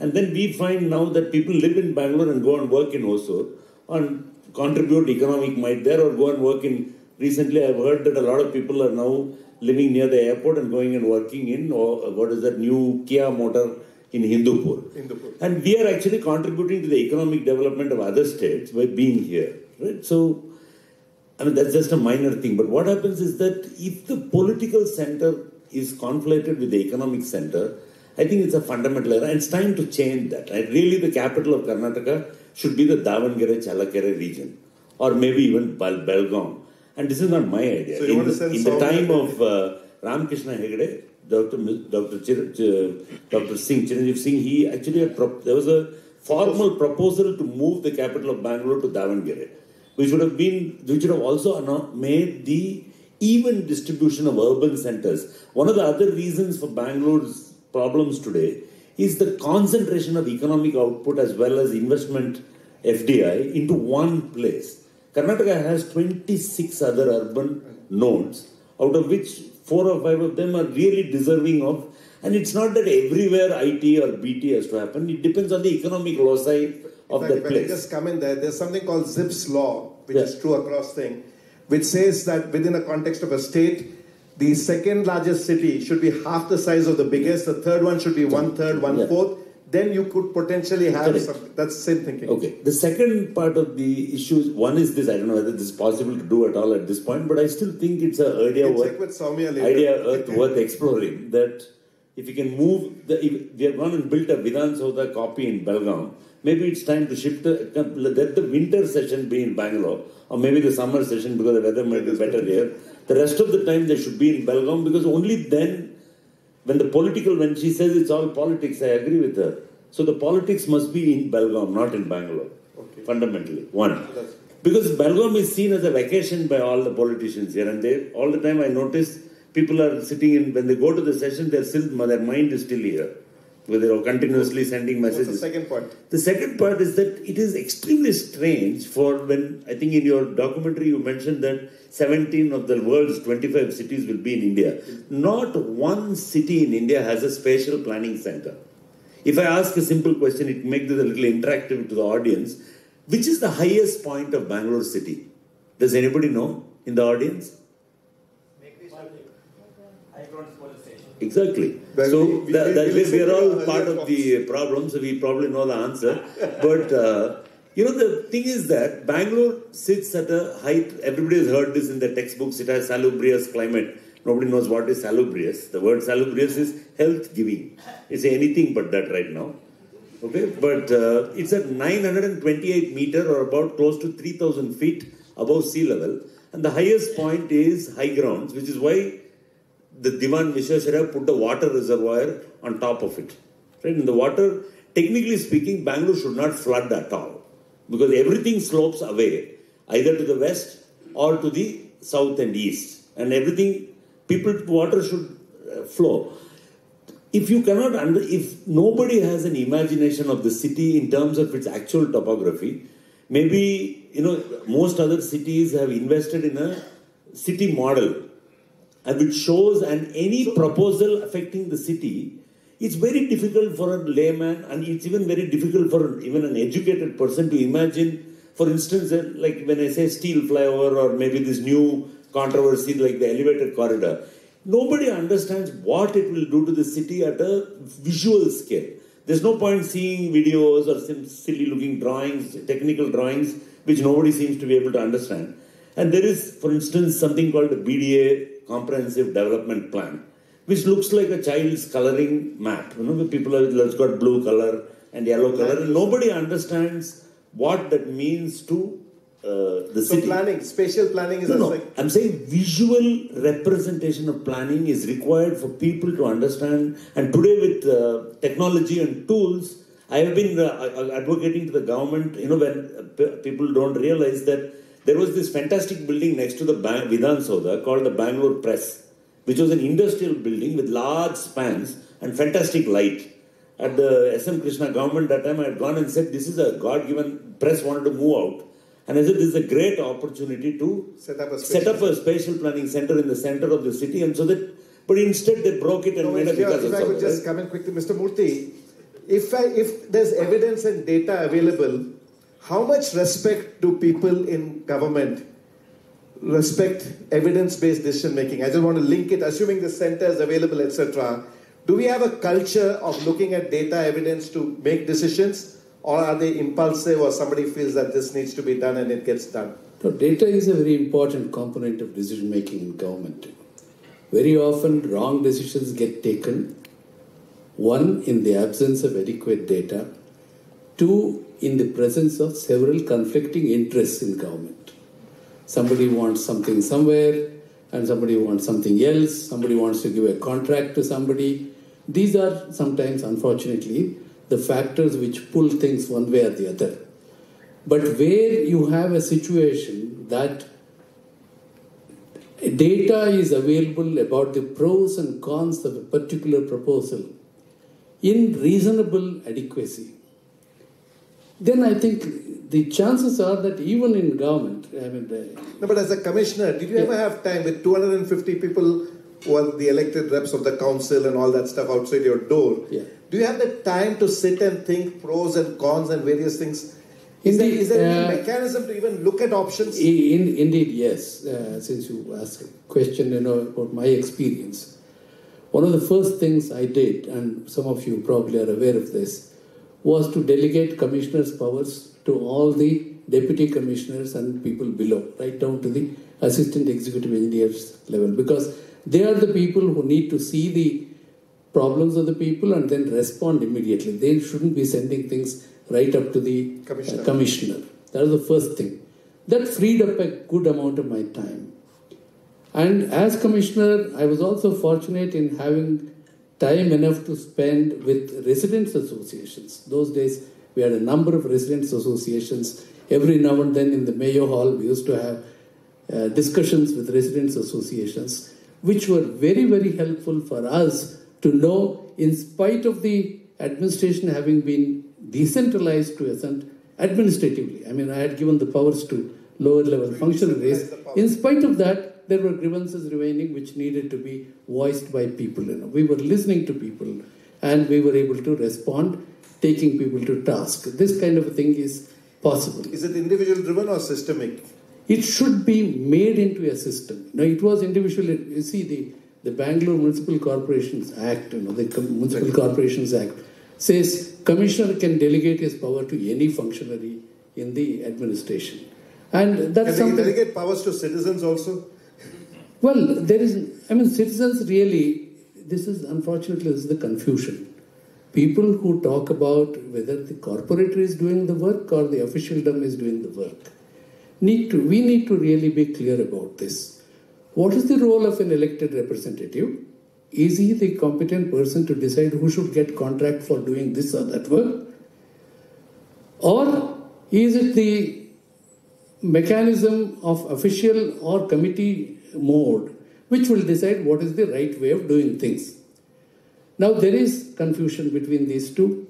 And then we find now that people live in Bangalore and go and work in Hosur and contribute economic might there or go and work in... Recently, I've heard that a lot of people are now living near the airport and going and working in, or what is that, new Kia motor in Hindupur. Hindupur. And we are actually contributing to the economic development of other states by being here. Right? So, I mean, that's just a minor thing. But what happens is that if the political center is conflated with the economic center, I think it's a fundamental error. And it's time to change that. Right? Really, the capital of Karnataka should be the Davanagere, Chalakere region, or maybe even Belgaum. And this is not my idea. So in the, in the time of uh, Ramakrishna Hegde, Doctor Doctor Chir, Doctor Singh, Chiranjeev Singh, he actually had pro there was a formal proposal to move the capital of Bangalore to Davanagere, which would have been, which would have also made the even distribution of urban centers. One of the other reasons for Bangalore's problems today is the concentration of economic output as well as investment F D I into one place. Karnataka has twenty-six other urban nodes, out of which four or five of them are really deserving of. And it's not that everywhere I T or B T has to happen. It depends on the economic loci of the place. Just come in there. There's something called Zip's Law, which yeah. is true across thing, which says that within a context of a state, the second largest city should be half the size of the biggest. The third one should be one third, one yeah. fourth. Then you could potentially have something. That's the same thinking. Okay. The second part of the issues, one is this, I don't know whether this is possible to do at all at this point, but I still think it's an idea, worth, idea earth worth exploring, that if you can move, the, if we have gone and built a Vidhan Soudha copy in Belgaum, maybe it's time to shift, the, let the winter session be in Bangalore, or maybe the summer session because the weather might be better there. The rest of the time they should be in Belgaum, because only then, when the political, when she says it's all politics, I agree with her. So the politics must be in Belgaum, not in Bangalore, okay. fundamentally. One, because Belgaum is seen as a vacation by all the politicians here, and they all the time I notice people are sitting in when they go to the session, they're still their mind is still here, where they are continuously sending messages. What's the second part? The second part is that it is extremely strange for when I think in your documentary you mentioned that seventeen of the world's twenty-five cities will be in India. Not one city in India has a spatial planning center. If I ask a simple question, it makes this a little interactive to the audience. Which is the highest point of Bangalore city? Does anybody know in the audience? Exactly. But so we, we, that, we, that we, we are all part of the problem, so we probably know the answer. But, uh, you know, the thing is that Bangalore sits at a height. Everybody has heard this in the textbooks. It has salubrious climate. Nobody knows what is salubrious. The word salubrious is health-giving. It's anything but that right now. Okay? But uh, it's at nine hundred twenty-eight meters or about close to three thousand feet above sea level. And the highest point is high grounds, which is why the Diwan Vishweshwaraya put the water reservoir on top of it. Right? And the water, technically speaking, Bangalore should not flood at all, because everything slopes away, either to the west or to the south and east. And everything, people, water should uh, flow. If you cannot, under, if nobody has an imagination of the city in terms of its actual topography, maybe, you know, most other cities have invested in a city model, and which shows and any so, proposal affecting the city, it's very difficult for a layman, and it's even very difficult for even an educated person to imagine, for instance, like when I say steel flyover or maybe this new controversy like the elevated corridor, nobody understands what it will do to the city at a visual scale. There's no point seeing videos or some silly looking drawings, technical drawings, which nobody seems to be able to understand. And there is, for instance, something called the B D A, Comprehensive Development Plan, which looks like a child's coloring map. You know, the people have it's got blue color and yellow color, and nobody understands what that means to uh, the so city. So planning, spatial planning is no, no. like... I'm saying visual representation of planning is required for people to understand. And today with uh, technology and tools, I have been uh, advocating to the government, you know, when people don't realize that there was this fantastic building next to the Vidhan Soudha called the Bangalore Press, which was an industrial building with large spans and fantastic light. At the S M Krishna government that time, I had gone and said, this is a God-given press wanted to move out. And I said, this is a great opportunity to set up a spatial, set up a spatial planning center in the center of the city. And so that, but instead they broke it and no, made a Because If I could just right? come in quickly, Mister Murthy, if I, if there's evidence and data available, how much respect do people in government respect evidence-based decision-making? I just want to link it, assuming the center is available, et cetera. Do we have a culture of looking at data evidence to make decisions, or are they impulsive, or somebody feels that this needs to be done and it gets done? No, data is a very important component of decision-making in government. Very often, wrong decisions get taken, one, in the absence of adequate data, two, in the presence of several conflicting interests in government. Somebody wants something somewhere, and somebody wants something else, somebody wants to give a contract to somebody. These are sometimes, unfortunately, the factors which pull things one way or the other. But where you have a situation that data is available about the pros and cons of a particular proposal in reasonable adequacy, then I think the chances are that even in government, I mean... The, no, but as a commissioner, did you yeah. ever have time with two hundred fifty people who are the elected reps of the council and all that stuff outside your door? Yeah. Do you have the time to sit and think pros and cons and various things? Is, indeed, there, is there any uh, mechanism to even look at options? In, indeed, yes. Uh, since you asked a question, you know, about my experience. One of the first things I did, and some of you probably are aware of this, was to delegate commissioners' powers to all the deputy commissioners and people below, right down to the assistant executive engineers level, because they are the people who need to see the problems of the people and then respond immediately. They shouldn't be sending things right up to the commissioner. Uh, commissioner. That was the first thing. That freed up a good amount of my time. And as commissioner, I was also fortunate in having time enough to spend with residents' associations. Those days, we had a number of residents' associations. Every now and then in the Mayo Hall, we used to have uh, discussions with residents' associations, which were very, very helpful for us to know, in spite of the administration having been decentralized to assent administratively. I mean, I had given the powers to lower-level functionaries. In spite of that, there were grievances remaining which needed to be voiced by people. You know, we were listening to people and we were able to respond, taking people to task. This kind of a thing is possible. Is it individual-driven or systemic? It should be made into a system. Now, it was individual. You see, the, the Bangalore Municipal Corporations Act, you know, the Municipal Corporations Act, says commissioner can delegate his power to any functionary in the administration. And that's something... Can they delegate powers to citizens also? Well, there is... I mean, citizens really... This is, unfortunately, this is the confusion. People who talk about whether the corporator is doing the work or the officialdom is doing the work. Need to, we need to really be clear about this. What is the role of an elected representative? Is he the competent person to decide who should get contract for doing this or that work? Or is it the mechanism of official or committee mode which will decide what is the right way of doing things? Now, there is confusion between these two.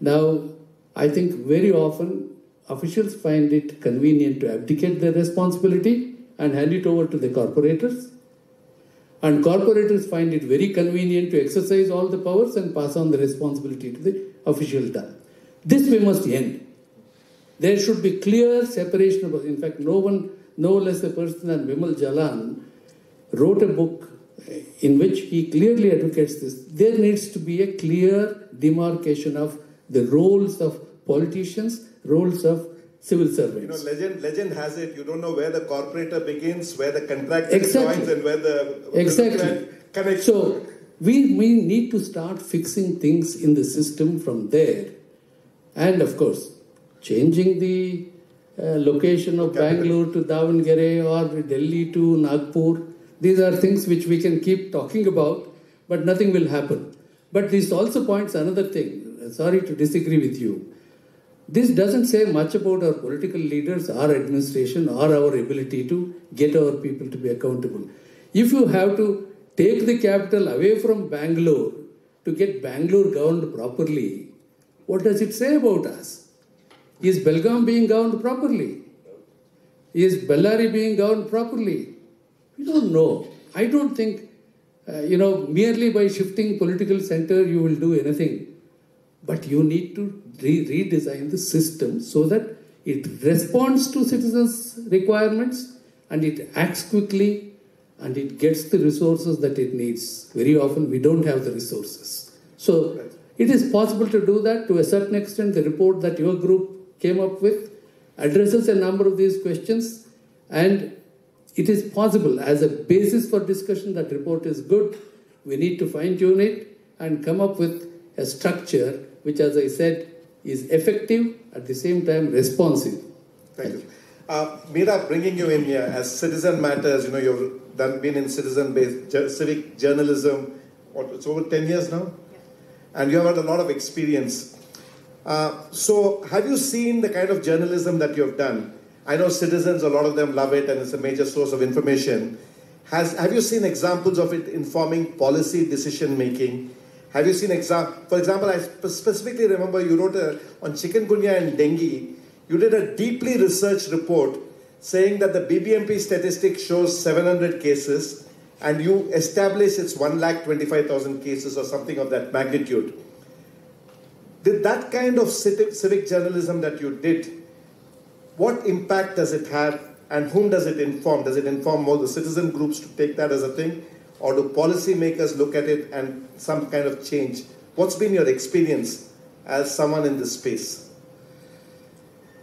Now, I think very often officials find it convenient to abdicate their responsibility and hand it over to the corporators. And corporators find it very convenient to exercise all the powers and pass on the responsibility to the officialdom. This we must end. There should be clear separation. Of, in fact, no one, no less a person than Vimal Jalan wrote a book in which he clearly advocates this. There needs to be a clear demarcation of the roles of politicians, roles of civil servants. You know, legend, legend has it, you don't know where the corporator begins, where the contractor exactly. joins and where the... Exactly. Connects. So, we, we need to start fixing things in the system from there. And of course, changing the uh, location of Capital. Bangalore to Davanagere or Delhi to Nagpur. These are things which we can keep talking about, but nothing will happen. But this also points another thing. Sorry to disagree with you. This doesn't say much about our political leaders, our administration, or our ability to get our people to be accountable. If you have to take the capital away from Bangalore to get Bangalore governed properly, what does it say about us? Is Belgaum being governed properly? Is Bellary being governed properly? We don't know. I don't think, uh, you know, merely by shifting political center you will do anything. But you need to re redesign the system so that it responds to citizens' requirements and it acts quickly and it gets the resources that it needs. Very often we don't have the resources. So right. It is possible to do that to a certain extent. The report that your group came up with addresses a number of these questions, and it is possible as a basis for discussion. That report is good. We need to fine-tune it and come up with a structure which, as I said, is effective, at the same time responsive. Thank you. Uh, Meera, bringing you in here as Citizen Matters, you know, you've done, been in citizen-based civic journalism, what, it's over ten years now? Yeah. And you have had a lot of experience. Uh, so have you seen the kind of journalism that you've done? I know citizens, a lot of them love it and it's a major source of information. Has, have you seen examples of it informing policy decision-making? Have you seen, exa for example, I specifically remember you wrote a, on chikungunya and dengue, you did a deeply researched report saying that the B B M P statistic shows seven hundred cases and you established it's one lakh twenty-five thousand cases or something of that magnitude. Did that kind of civic journalism that you did, what impact does it have and whom does it inform? Does it inform all the citizen groups to take that as a thing? Or do policymakers look at it and some kind of change? What's been your experience as someone in this space?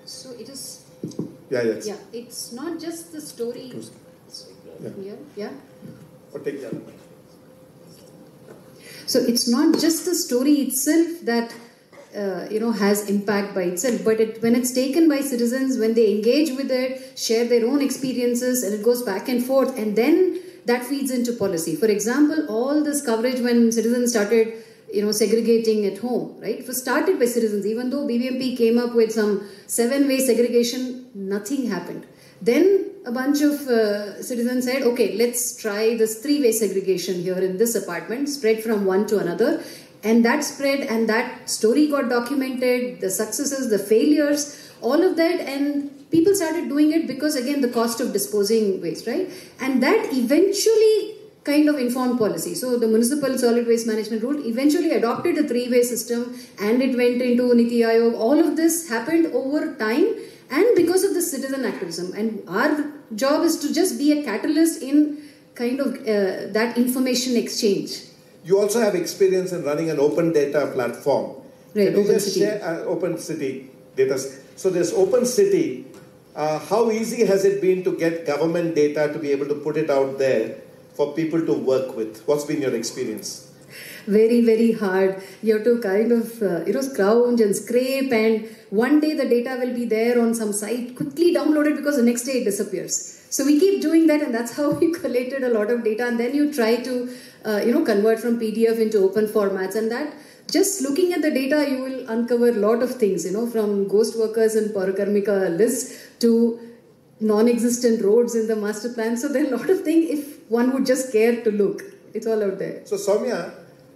So it is. Yeah, yeah. It's, yeah, it's not just the story. Yeah. Yeah. Yeah. Or take that. So it's not just the story itself that uh, you know has impact by itself, but it, when it's taken by citizens, when they engage with it, share their own experiences, and it goes back and forth, and then. That feeds into policy. For example, all this coverage when citizens started, you know, segregating at home, right? It was started by citizens. Even though B B M P came up with some seven-way segregation, nothing happened. Then a bunch of uh, citizens said, okay, let's try this three-way segregation here in this apartment, spread from one to another. And that spread and that story got documented, the successes, the failures, all of that, and people started doing it because, again, the cost of disposing waste, right? And that eventually kind of informed policy. So the municipal solid waste management rule eventually adopted a three-way system and it went into Niti Aayog. All of this happened over time and because of the citizen activism. And our job is to just be a catalyst in kind of uh, that information exchange. You also have experience in running an open data platform. Right, Open City. Share, uh, Open City data. So there's Open City. Uh, how easy has it been to get government data to be able to put it out there for people to work with? What's been your experience? Very, very hard. You have to kind of, uh, you know, scrounge and scrape, and one day the data will be there on some site, quickly download it because the next day it disappears. So we keep doing that, and that's how we collated a lot of data, and then you try to, uh, you know, convert from P D F into open formats, and that. Just looking at the data, you will uncover a lot of things, you know, from ghost workers and Parakarmika lists to non-existent roads in the master plan. So there are a lot of things if one would just care to look. It's all out there. So Soumya,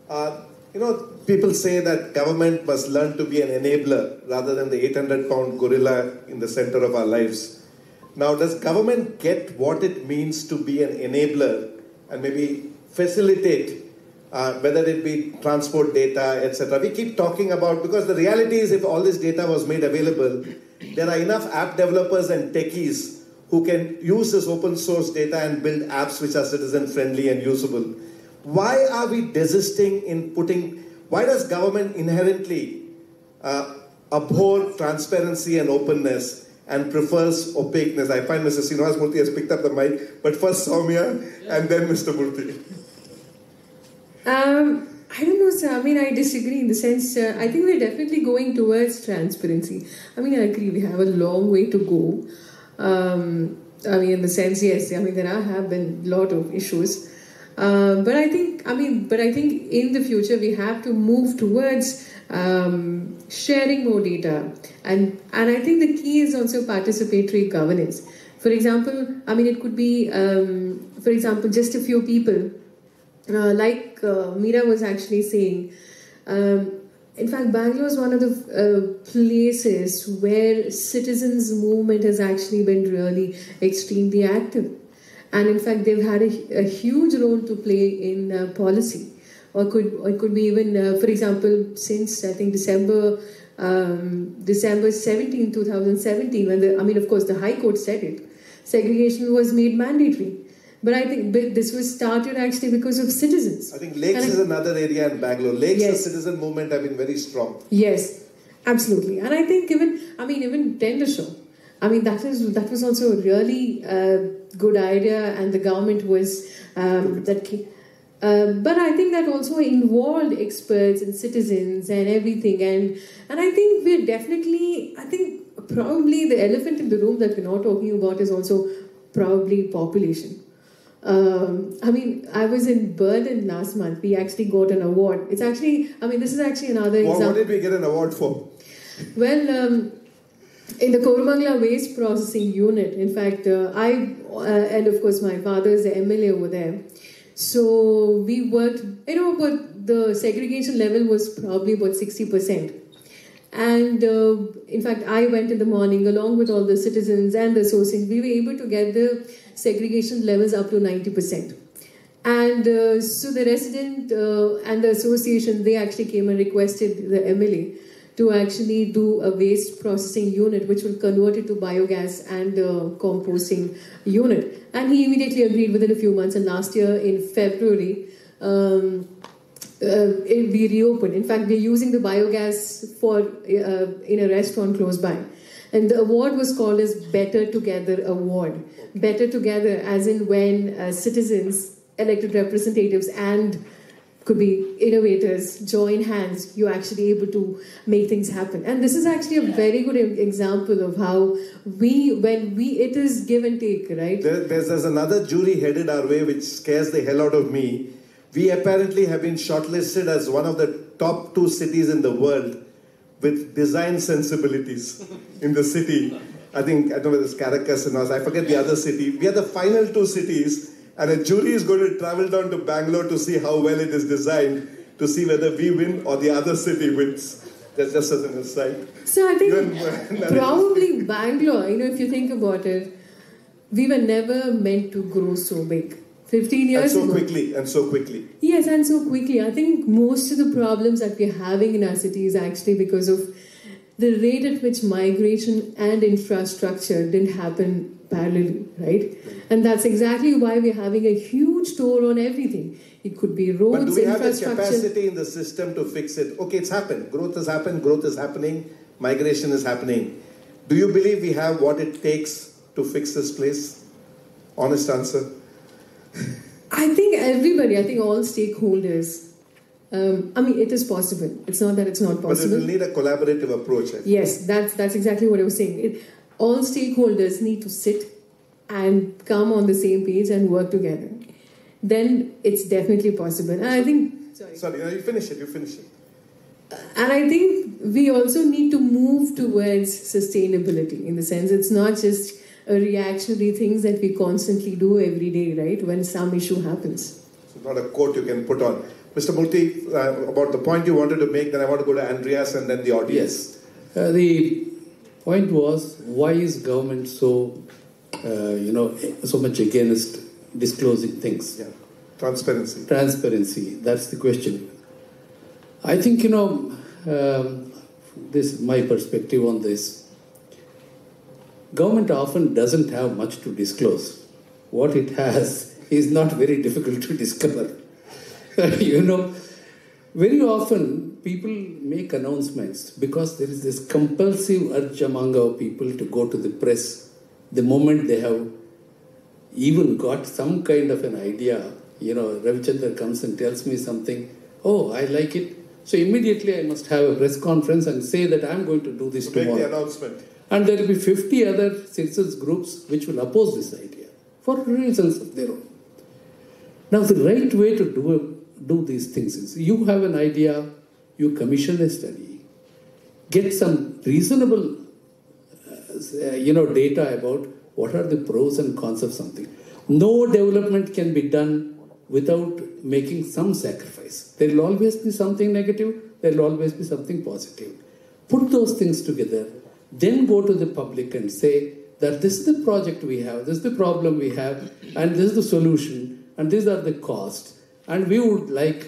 uh, you know, people say that government must learn to be an enabler rather than the eight hundred pound gorilla in the center of our lives. Now, does government get what it means to be an enabler and maybe facilitate Uh, whether it be transport data, et cetera. We keep talking about, because the reality is if all this data was made available, there are enough app developers and techies who can use this open source data and build apps which are citizen friendly and usable. Why are we desisting in putting, why does government inherently uh, abhor transparency and openness and prefers opaqueness? I find Mister Sreenivasamurthy has picked up the mic, but first Soumya and then Mister Murthy. Um, I don't know, sir. I mean, I disagree in the sense, uh, I think we're definitely going towards transparency. I mean, I agree, we have a long way to go. Um, I mean, in the sense, yes, I mean, there are, have been a lot of issues. Uh, but I think, I mean, but I think in the future, we have to move towards um, sharing more data. And, and I think the key is also participatory governance. For example, I mean, it could be, um, for example, just a few people. Uh, like uh, Meera was actually saying, um, in fact, Bangalore is one of the uh, places where citizens' movement has actually been really extremely active. And in fact, they've had a, a huge role to play in uh, policy. or could or it could be even, uh, for example, since I think December um, December seventeenth, two thousand seventeen, when the I mean, of course, the High Court said it, segregation was made mandatory. But I think this was started actually because of citizens. I think Lakes and is I, another area in Bangalore. Lakes, yes. The citizen movement have been very strong. Yes, absolutely. And I think even, I mean, even tender show. I mean, that is that was also a really uh, good idea, and the government was um, that. Uh, but I think that also involved experts and citizens and everything. And and I think we're definitely. I think probably the elephant in the room that we're not talking about is also probably population. Um, I mean, I was in Berlin last month. We actually got an award. It's actually, I mean, this is actually another example. What, what did we get an award for? Well, um, in the Koramangala Waste Processing Unit, in fact, uh, I, uh, and of course my father is the M L A over there. So we worked, you know, but the segregation level was probably about sixty percent. And uh, in fact, I went in the morning along with all the citizens and the associates. We were able to get the segregation levels up to ninety percent. And uh, so the resident uh, and the association, they actually came and requested the M L A to actually do a waste processing unit, which will convert it to biogas and uh, composting unit. And he immediately agreed within a few months. And last year in February, um, Uh, it be reopened. In fact, we're using the biogas for uh, in a restaurant close by. And the award was called as Better Together Award. Better Together as in when uh, citizens, elected representatives and could be innovators join hands, you're actually able to make things happen. And this is actually a very good example of how we, when we, it is give and take, right? There, there's, there's another jury headed our way which scares the hell out of me. We apparently have been shortlisted as one of the top two cities in the world with design sensibilities in the city. I think, I don't know whether it's Caracas and us, I forget the other city. We are the final two cities, and a jury is going to travel down to Bangalore to see how well it is designed, to see whether we win or the other city wins. That's just as an aside. So I think Even, probably Bangalore, you know, if you think about it, we were never meant to grow so big. fifteen years ago. And so quickly, and so quickly. Yes, and so quickly. I think most of the problems that we're having in our city is actually because of the rate at which migration and infrastructure didn't happen parallelly, right? And that's exactly why we're having a huge toll on everything. It could be roads, infrastructure. But do we have the capacity in the system to fix it? Okay, it's happened. Growth has happened, growth is happening, migration is happening. Do you believe we have what it takes to fix this place? Honest answer. I think everybody, I think all stakeholders, um, I mean, it is possible. It's not that it's not possible. But it will need a collaborative approach. Yes, that's, that's exactly what I was saying. It, all stakeholders need to sit and come on the same page and work together. Then it's definitely possible. And I think... Sorry, sorry no, you finish it, you finish it. And I think we also need to move towards sustainability in the sense it's not just... a reactionary things that we constantly do every day, right, when some issue happens. So not a quote you can put on. Mister Murthy, uh, about the point you wanted to make, then I want to go to Andreas and then the audience. Yes. Uh, the point was, why is government so, uh, you know, so much against disclosing things? Yeah. Transparency. Transparency. That's the question. I think, you know, um, this my perspective on this. Government often doesn't have much to disclose. What it has is not very difficult to discover. You know, very often people make announcements because there is this compulsive urge among our people to go to the press the moment they have even got some kind of an idea. You know, Ravichandra comes and tells me something, oh, I like it. So immediately I must have a press conference and say that I'm going to do this to tomorrow. Make the announcement. And there will be fifty other citizens groups which will oppose this idea for reasons of their own. Now, the right way to do, do these things is you have an idea, you commission a study, get some reasonable uh, you know, data about what are the pros and cons of something. No development can be done without making some sacrifice. There will always be something negative, there will always be something positive. Put those things together. Then go to the public and say that this is the project we have, this is the problem we have, and this is the solution, and these are the costs. And we would like,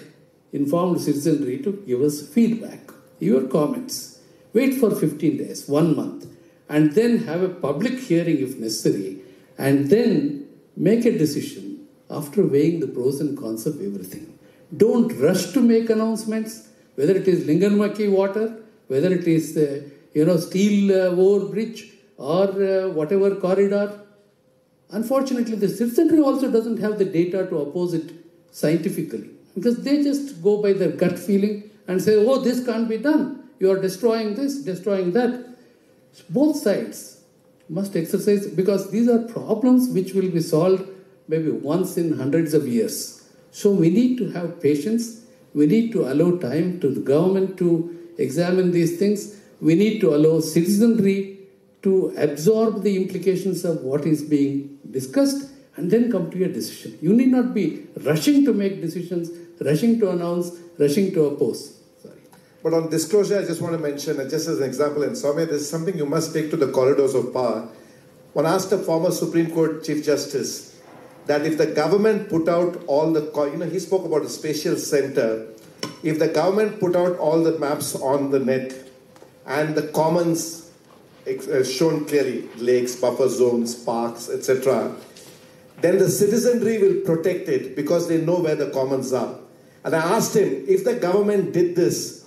informed citizenry to give us feedback, your comments. Wait for fifteen days, one month, and then have a public hearing if necessary, and then make a decision after weighing the pros and cons of everything. Don't rush to make announcements, whether it is Linganmaki water, whether it is uh, you know, steel uh, overbridge or uh, whatever corridor. Unfortunately, the citizenry also doesn't have the data to oppose it scientifically, because they just go by their gut feeling and say, oh, this can't be done. You are destroying this, destroying that. Both sides must exercise, because these are problems which will be solved maybe once in hundreds of years. So we need to have patience. We need to allow time to the government to examine these things. We need to allow citizenry to absorb the implications of what is being discussed and then come to a decision. You need not be rushing to make decisions, rushing to announce, rushing to oppose. Sorry. But on disclosure, I just want to mention, just as an example, and Soumya, this is something you must take to the corridors of power. One asked a former Supreme Court Chief Justice that if the government put out all the, you know, he spoke about a spatial center. If the government put out all the maps on the net and the commons shown clearly, lakes, buffer zones, parks, et cetera, then the citizenry will protect it because they know where the commons are. And I asked him, if the government did this,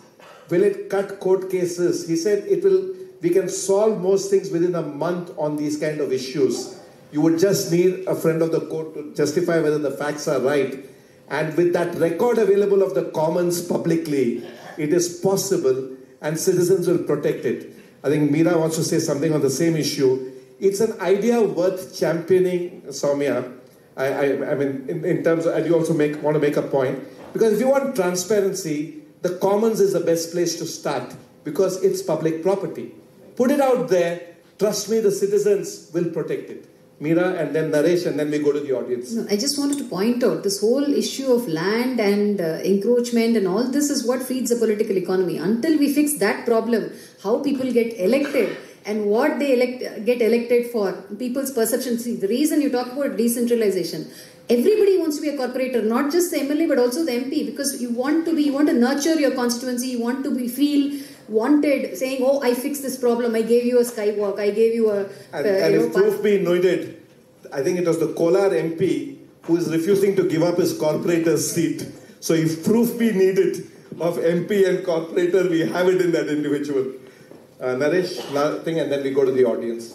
will it cut court cases? He said, it will. We can solve most things within a month on these kind of issues. You would just need a friend of the court to justify whether the facts are right. And with that record available of the commons publicly, it is possible and citizens will protect it. I think Meera wants to say something on the same issue. It's an idea worth championing, Soumya. I, I, I mean, in, in terms of, and you also make, want to make a point. Because if you want transparency, the commons is the best place to start because it's public property. Put it out there. Trust me, the citizens will protect it. Meera and then Naresh, and then we go to the audience. No, I just wanted to point out this whole issue of land and uh, encroachment and all this is what feeds the political economy. Until we fix that problem, how people get elected and what they elect, get elected for, people's perception. See, the reason you talk about decentralization, everybody wants to be a corporator, not just the M L A but also the M P, because you want to be, you want to nurture your constituency, you want to be feel wanted, saying, oh, I fixed this problem, I gave you a skywalk, I gave you a... And, uh, and you know, if proof be noted, I think it was the Kolar M P who is refusing to give up his corporator's seat. So if proof be needed of M P and corporator, we have it in that individual. Uh, Naresh, thing, and then we go to the audience.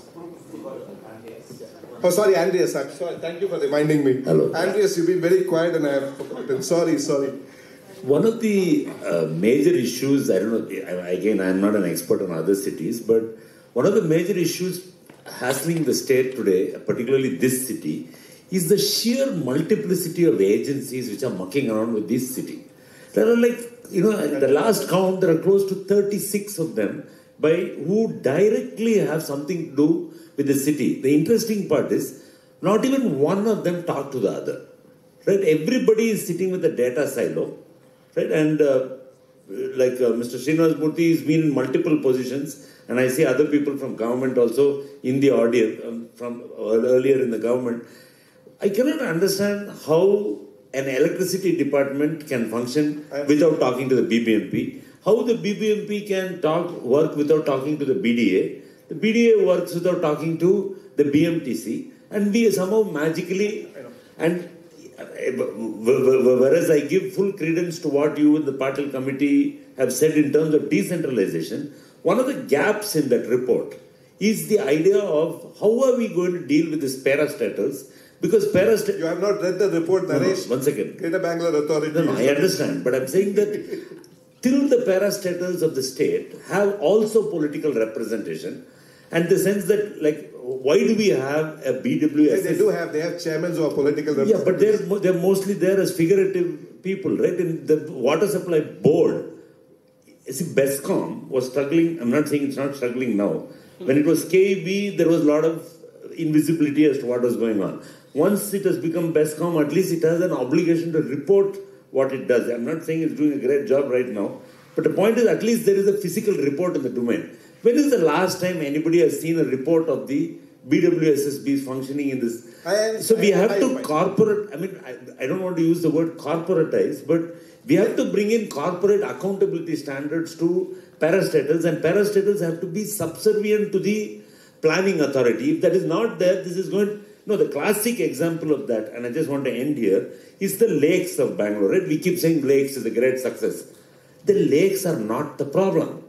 Oh, sorry, Andreas, I'm sorry. Thank you for reminding me. Hello. Andreas, you've been very quiet and I have forgotten. Sorry, sorry. One of the uh, major issues, I don't know, again, I'm not an expert on other cities, but one of the major issues hassling the state today, particularly this city, is the sheer multiplicity of agencies which are mucking around with this city. There are like, you know, at the last count, there are close to thirty-six of them by who directly have something to do with the city. The interesting part is, not even one of them talk to the other. Right? Everybody is sitting with a data silo. Right? And uh, like uh, Mister Sreenivasamurthy has been in multiple positions, and I see other people from government also in the audience, um, from earlier in the government. I cannot understand how an electricity department can function without talking to the B B M P, how the B B M P can talk work without talking to the B D A, the B D A works without talking to the B M T C, and we somehow magically... and. Whereas I give full credence to what you and the Patil committee have said in terms of decentralization, one of the gaps in that report is the idea of how are we going to deal with these parastatals, because parastatals... You have not read the report, Naresh. No, no, one second. Greater Bangalore Authority. No, no, I understand, but I'm saying that till the parastatals of the state have also political representation, and the sense that, like, why do we have a B W S S B? Yeah, they do have, they have chairmen who are political representatives. Yeah, but they're, they're mostly there as figurative people, right? In the water supply board, see, BESCOM was struggling, I'm not saying it's not struggling now. When it was K E B, there was a lot of invisibility as to what was going on. Once it has become BESCOM, at least it has an obligation to report what it does. I'm not saying it's doing a great job right now, but the point is at least there is a physical report in the domain. When is the last time anybody has seen a report of the B W S S Bs functioning in this? I, so we I, have I, to I, corporate, I mean, I, I don't want to use the word corporatize, but We have to bring in corporate accountability standards to parastatals, and parastatals have to be subservient to the planning authority. If that is not there, this is going to... No, the classic example of that, and I just want to end here, is the lakes of Bangalore. Right? We keep saying lakes is a great success. The lakes are not the problem.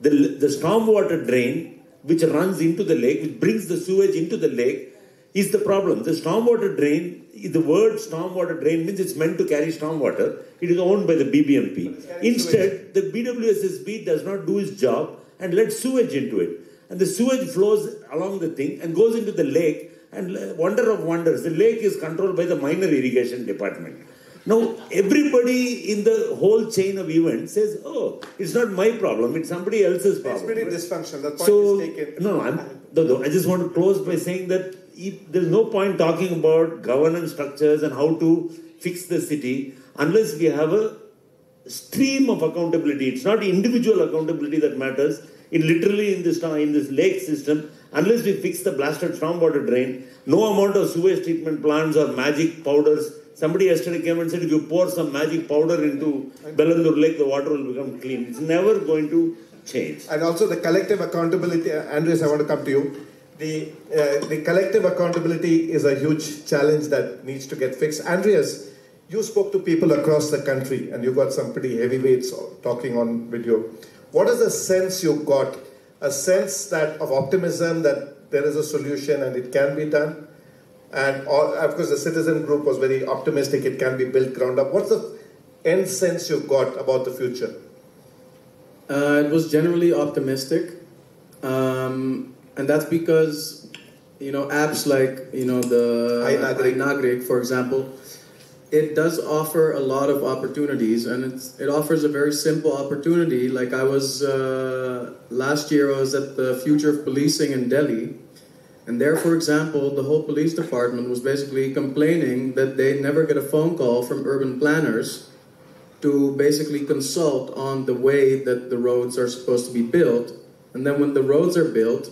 The, the stormwater drain, which runs into the lake, which brings the sewage into the lake, is the problem. The stormwater drain, the word stormwater drain means it's meant to carry stormwater. It is owned by the B B M P. Instead, sewage. The B W S S B does not do its job and lets sewage into it. And the sewage flows along the thing and goes into the lake. And wonder of wonders, the lake is controlled by the minor irrigation department. Now, everybody in the whole chain of events says, oh, it's not my problem, it's somebody else's problem. It's pretty dysfunctional, the point so, is taken. No, I'm, no, no, I just want to close by saying that if, there's no point talking about governance structures and how to fix the city unless we have a stream of accountability. It's not individual accountability that matters. It literally in this, in this lake system, unless we fix the blasted stormwater drain, no amount of sewage treatment plants or magic powders. Somebody yesterday came and said, if you pour some magic powder into Belgaum Lake, the water will become clean. It's never going to change. And also the collective accountability, Andreas, I want to come to you. The, uh, the collective accountability is a huge challenge that needs to get fixed. Andreas, you spoke to people across the country and you got some pretty heavyweights talking on video. What is the sense you got? A sense that of optimism that there is a solution and it can be done, and all, of course the citizen group was very optimistic it can be built ground up. What's the end sense you got about the future? Uh, it was generally optimistic, um, and that's because you know apps like you know the iNagrik. iNagrik, for example, it does offer a lot of opportunities, and it's, it offers a very simple opportunity. Like I was, uh, last year I was at the Future of Policing in Delhi, and there, for example, the whole police department was basically complaining that they never get a phone call from urban planners to basically consult on the way that the roads are supposed to be built. And then when the roads are built,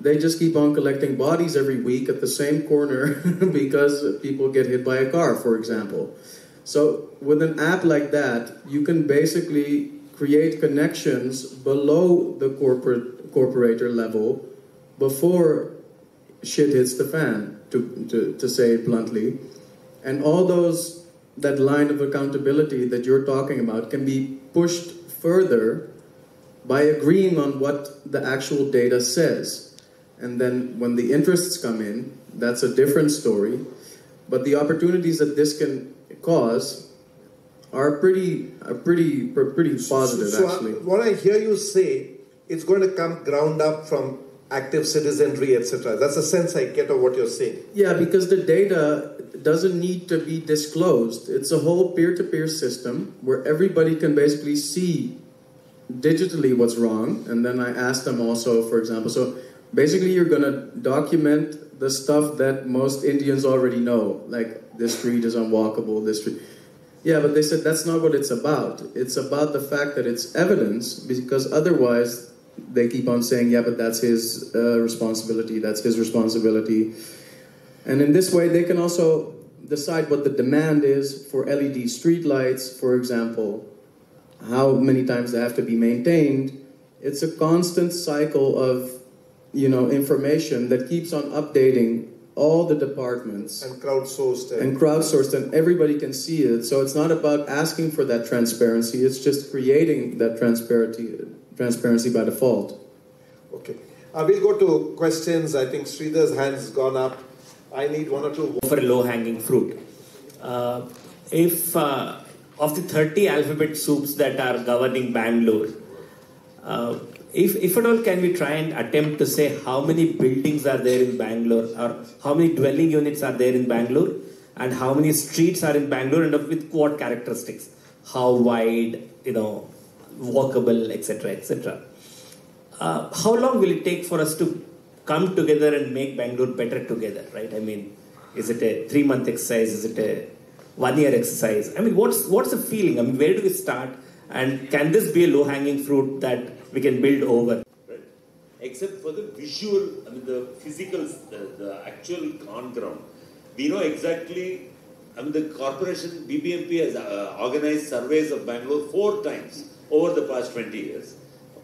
they just keep on collecting bodies every week at the same corner because people get hit by a car, for example. So with an app like that, you can basically create connections below the corporate corporator level before shit hits the fan, to, to, to say it bluntly. And all those, that line of accountability that you're talking about can be pushed further by agreeing on what the actual data says. And then when the interests come in, that's a different story. But the opportunities that this can cause are pretty, are pretty, pretty positive, so, so actually. I, what I hear you say, it's going to come ground up from active citizenry, et cetera. That's the sense I get of what you're saying. Yeah, because the data doesn't need to be disclosed. It's a whole peer-to-peer system where everybody can basically see digitally what's wrong. And then I ask them also, for example, so. Basically, you're going to document the stuff that most Indians already know. Like, this street is unwalkable, this street... Yeah, but they said that's not what it's about. It's about the fact that it's evidence, because otherwise they keep on saying, yeah, but that's his uh, responsibility, that's his responsibility. And in this way, they can also decide what the demand is for L E D streetlights, for example, how many times they have to be maintained. It's a constant cycle of... you know, information that keeps on updating all the departments. And crowdsourced. And crowdsourced, and everybody can see it. So it's not about asking for that transparency, it's just creating that transparency transparency by default. Okay. Uh, we'll go to questions. I think Sridhar's hand's gone up. I need one or two. For low-hanging fruit. Uh, if, uh, of the thirty alphabet soups that are governing Bangalore, uh, If, if at all, can we try and attempt to say how many buildings are there in Bangalore, or how many dwelling units are there in Bangalore, and how many streets are in Bangalore, and with what characteristics? How wide, you know, walkable, et cetera, et cetera. Uh, how long will it take for us to come together and make Bangalore better together, right? I mean, is it a three-month exercise? Is it a one-year exercise? I mean, what's, what's the feeling? I mean, where do we start? And can this be a low-hanging fruit that we can build over? Right. Except for the visual, I mean the physical, the, the actual on ground. We know exactly I mean, the corporation, B B M P, has uh, organized surveys of Bangalore four times over the past twenty years.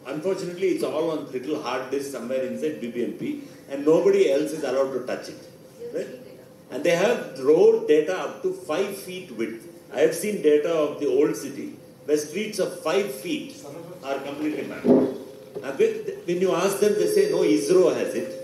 Unfortunately, it's all on little hard disk somewhere inside B B M P, and nobody else is allowed to touch it. Right? And they have road data up to five feet width. I have seen data of the old city, where streets of five feet are completely mapped. And when you ask them, they say, no, ISRO has it.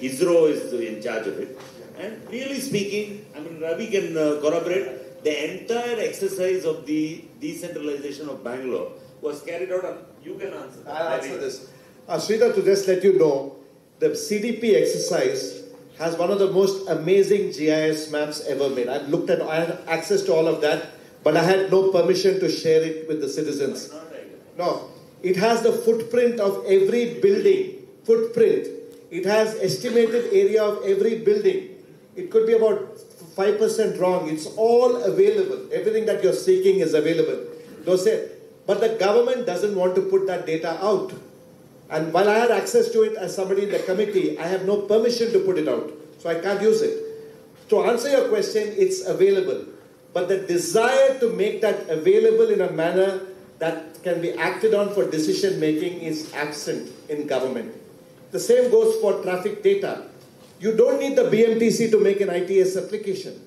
ISRO is in charge of it. And really speaking, I mean, Ravi can uh, corroborate, the entire exercise of the decentralization of Bangalore was carried out on, you can answer that. I'll answer this. Uh, Sridhar, to just let you know, the C D P exercise has one of the most amazing G I S maps ever made. I've looked at, I had access to all of that, but I had no permission to share it with the citizens. No, it has the footprint of every building, footprint. It has estimated area of every building. It could be about five percent wrong. It's all available. Everything that you're seeking is available. Those say, but the government doesn't want to put that data out. And while I had access to it as somebody in the committee, I have no permission to put it out. So I can't use it. To answer your question, it's available. But the desire to make that available in a manner that can be acted on for decision making is absent in government. The same goes for traffic data. You don't need the B M T C to make an I T S application.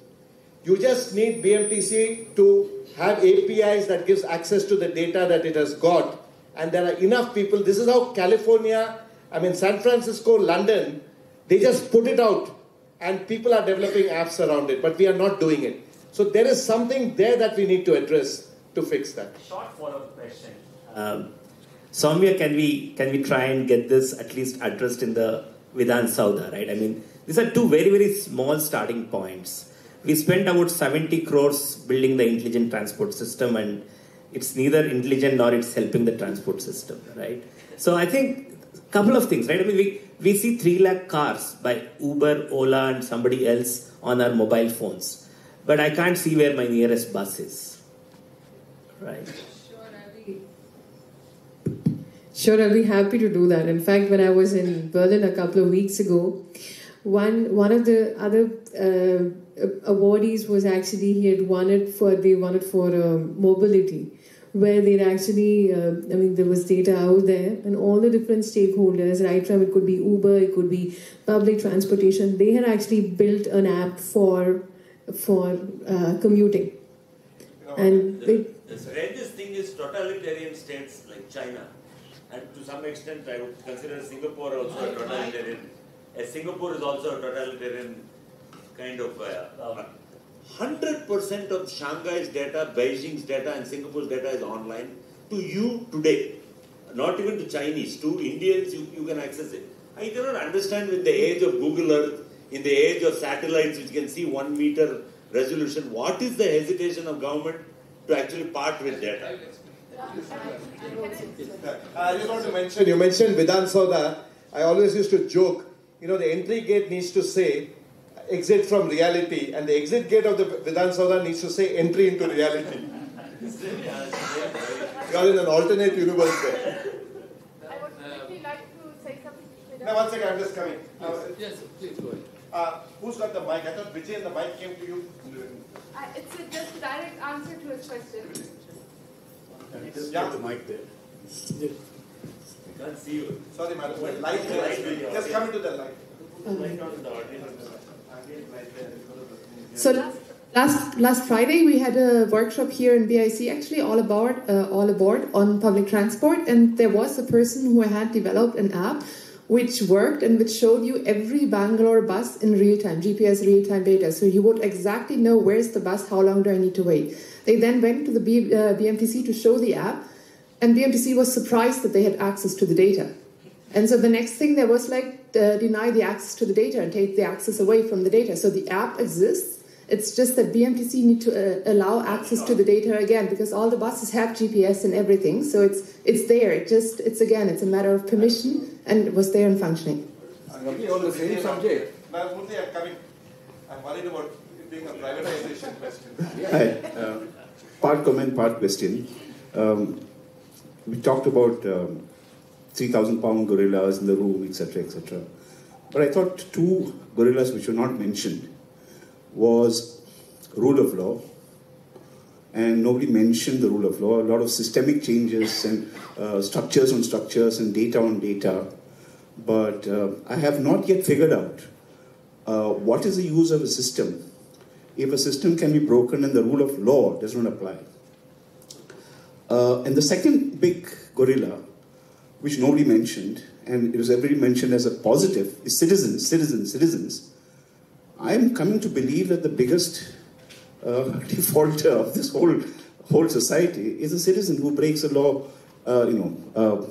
You just need B M T C to have A P Is that gives access to the data that it has got. And there are enough people. This is how California, I mean San Francisco, London, they just put it out and people are developing apps around it, but we are not doing it. So there is something there that we need to address to fix that. Short follow-up question. Um, Soumya, can we, can we try and get this at least addressed in the Vidhan Soudha, right? I mean, these are two very, very small starting points. We spent about seventy crores building the intelligent transport system, and it's neither intelligent nor it's helping the transport system, right? So I think a couple of things, right? I mean, we, we see three lakh cars by Uber, Ola, and somebody else on our mobile phones. But I can't see where my nearest bus is, right? Sure, I'll be happy to do that. In fact, when I was in Berlin a couple of weeks ago, one one of the other uh, awardees was actually, he had won it for, they won it for uh, mobility, where they'd actually, uh, I mean, there was data out there and all the different stakeholders, right from, it could be Uber, it could be public transportation, they had actually built an app for, for uh, commuting. You know, and the, they, the strangest thing is totalitarian states like China. And to some extent, I would consider Singapore also a totalitarian. Uh, Singapore is also a totalitarian kind of... one hundred percent of Shanghai's data, Beijing's data and Singapore's data is online to you today. Not even to Chinese, to Indians, you, you can access it. I cannot understand with the age of Google Earth, in the age of satellites which can see one meter resolution, what is the hesitation of government to actually part with data? I just want to mention, you mentioned Vidhan Soudha. I always used to joke, you know, the entry gate needs to say exit from reality, and the exit gate of the Vidhan Soudha needs to say entry into reality. You are in an alternate universe there. I would really like to say something. Now, one second, I'm just coming. Uh, yes, please go ahead. Uh, who's got the mic? I thought Vijay and the mic came to you. Uh, it's a just direct answer to his question. And just yeah. The mic there. Yeah. I can't see you. Sorry, my light, light, light. Just come into the light. Okay. So last, last last Friday we had a workshop here in B I C actually all about uh, all aboard on public transport, and there was a person who had developed an app which worked and which showed you every Bangalore bus in real time, G P S real time data. So you would exactly know where's the bus, how long do I need to wait. They then went to the B, uh, B M T C to show the app, and B M T C was surprised that they had access to the data. And so the next thing there was like, uh, deny the access to the data and take the access away from the data. So the app exists, it's just that B M T C need to uh, allow access to the data again, because all the buses have G P S and everything, so it's, it's there, it just, it's again, it's a matter of permission, and it was there and functioning. On the same subject. I'm worried about being a privatization question. Hi. Uh, part comment, part question. Um, we talked about um, three thousand pound gorillas in the room, et cetera, et cetera. But I thought two gorillas which were not mentioned was rule of law, and nobody mentioned the rule of law. A lot of systemic changes and uh, structures on structures and data on data. But uh, I have not yet figured out uh, what is the use of a system if a system can be broken and the rule of law does not apply. Uh, and the second big gorilla, which nobody mentioned, and it was everybody mentioned as a positive, is citizens, citizens, citizens. I am coming to believe that the biggest uh, defaulter of this whole whole society is a citizen who breaks the law, uh, you know, uh,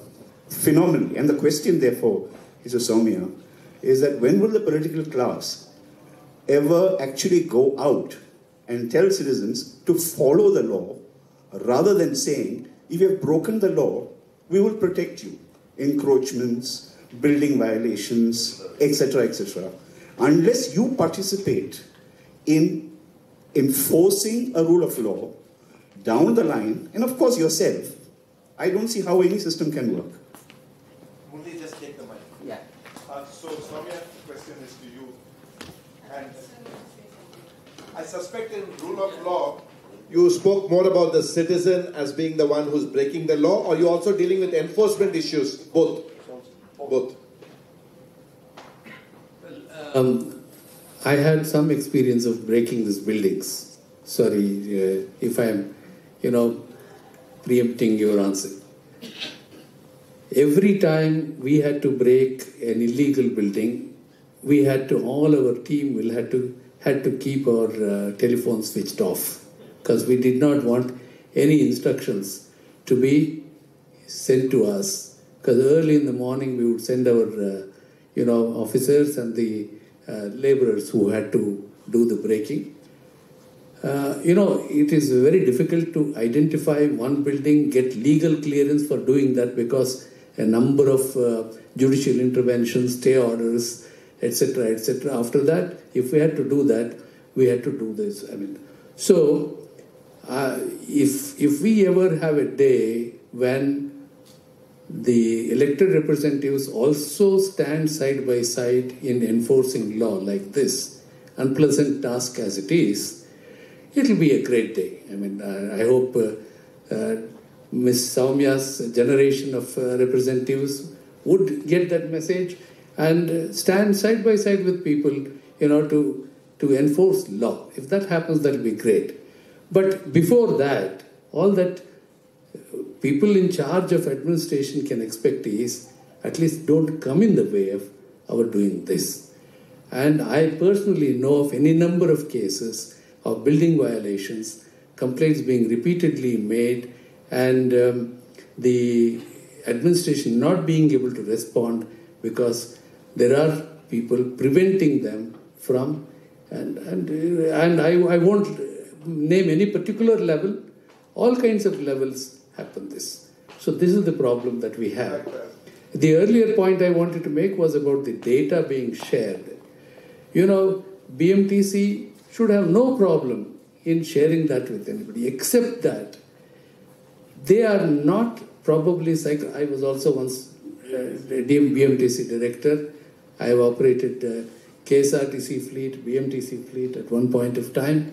phenomenally. And the question, therefore, is to Soumya, is that when will the political class ever actually go out and tell citizens to follow the law, rather than saying, if you have broken the law, we will protect you. Encroachments, building violations, et cetera, et cetera. Unless you participate in enforcing a rule of law down the line, and of course yourself, I don't see how any system can work. Murthy, just take the mic. Yeah. Uh, so, Soumya, the question is to you. And I suspect in rule of law, you spoke more about the citizen as being the one who's breaking the law, or you're also dealing with enforcement issues? Both. Both. Um, I had some experience of breaking these buildings. Sorry uh, if I'm, you know, preempting your answer. Every time we had to break an illegal building, we had to, all our team will had to, had to keep our uh, telephones switched off, because we did not want any instructions to be sent to us. Because early in the morning we would send our, uh, you know, officers and the uh, laborers who had to do the breaking. Uh, you know, it is very difficult to identify one building, get legal clearance for doing that, because a number of uh, judicial interventions, stay orders, et cetera, et cetera. After that, if we had to do that, we had to do this. I mean, so. Uh, if, if we ever have a day when the elected representatives also stand side by side in enforcing law like this, unpleasant task as it is, it'll be a great day. I mean, I, I hope uh, uh, Miz Soumya's generation of uh, representatives would get that message and stand side by side with people, you know, to, to enforce law. If that happens, that'll be great. But before that, all that people in charge of administration can expect is, at least don't come in the way of our doing this. And I personally know of any number of cases of building violations, complaints being repeatedly made, and um, the administration not being able to respond because there are people preventing them from, and, and, and I, I won't name any particular level, all kinds of levels happen this. So this is the problem that we have. The earlier point I wanted to make was about the data being shared. You know, B M T C should have no problem in sharing that with anybody, except that they are not probably, psych- I was also once uh, a B M T C director. I have operated uh, K S R T C fleet, B M T C fleet at one point of time.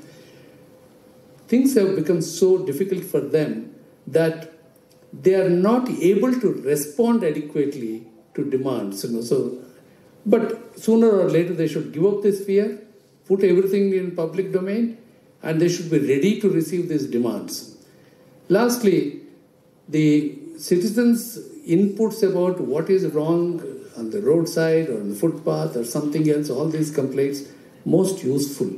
Things have become so difficult for them that they are not able to respond adequately to demands. You know, so, but sooner or later they should give up this fear, put everything in public domain, and they should be ready to receive these demands. Lastly, the citizens' inputs about what is wrong on the roadside or on the footpath or something else, all these complaints, most useful.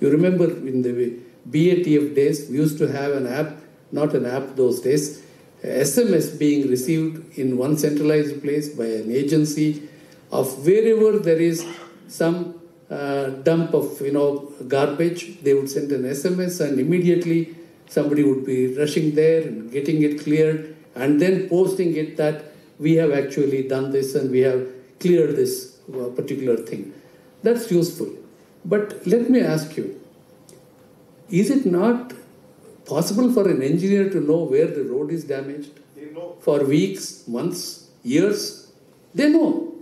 You remember in the way, B A T F days, we used to have an app, not an app those days, S M S being received in one centralized place by an agency of wherever there is some uh, dump of, you know, garbage, they would send an S M S and immediately somebody would be rushing there and getting it cleared and then posting it that we have actually done this and we have cleared this particular thing. That's useful. But let me ask you, is it not possible for an engineer to know where the road is damaged? They know. For weeks, months, years? They know.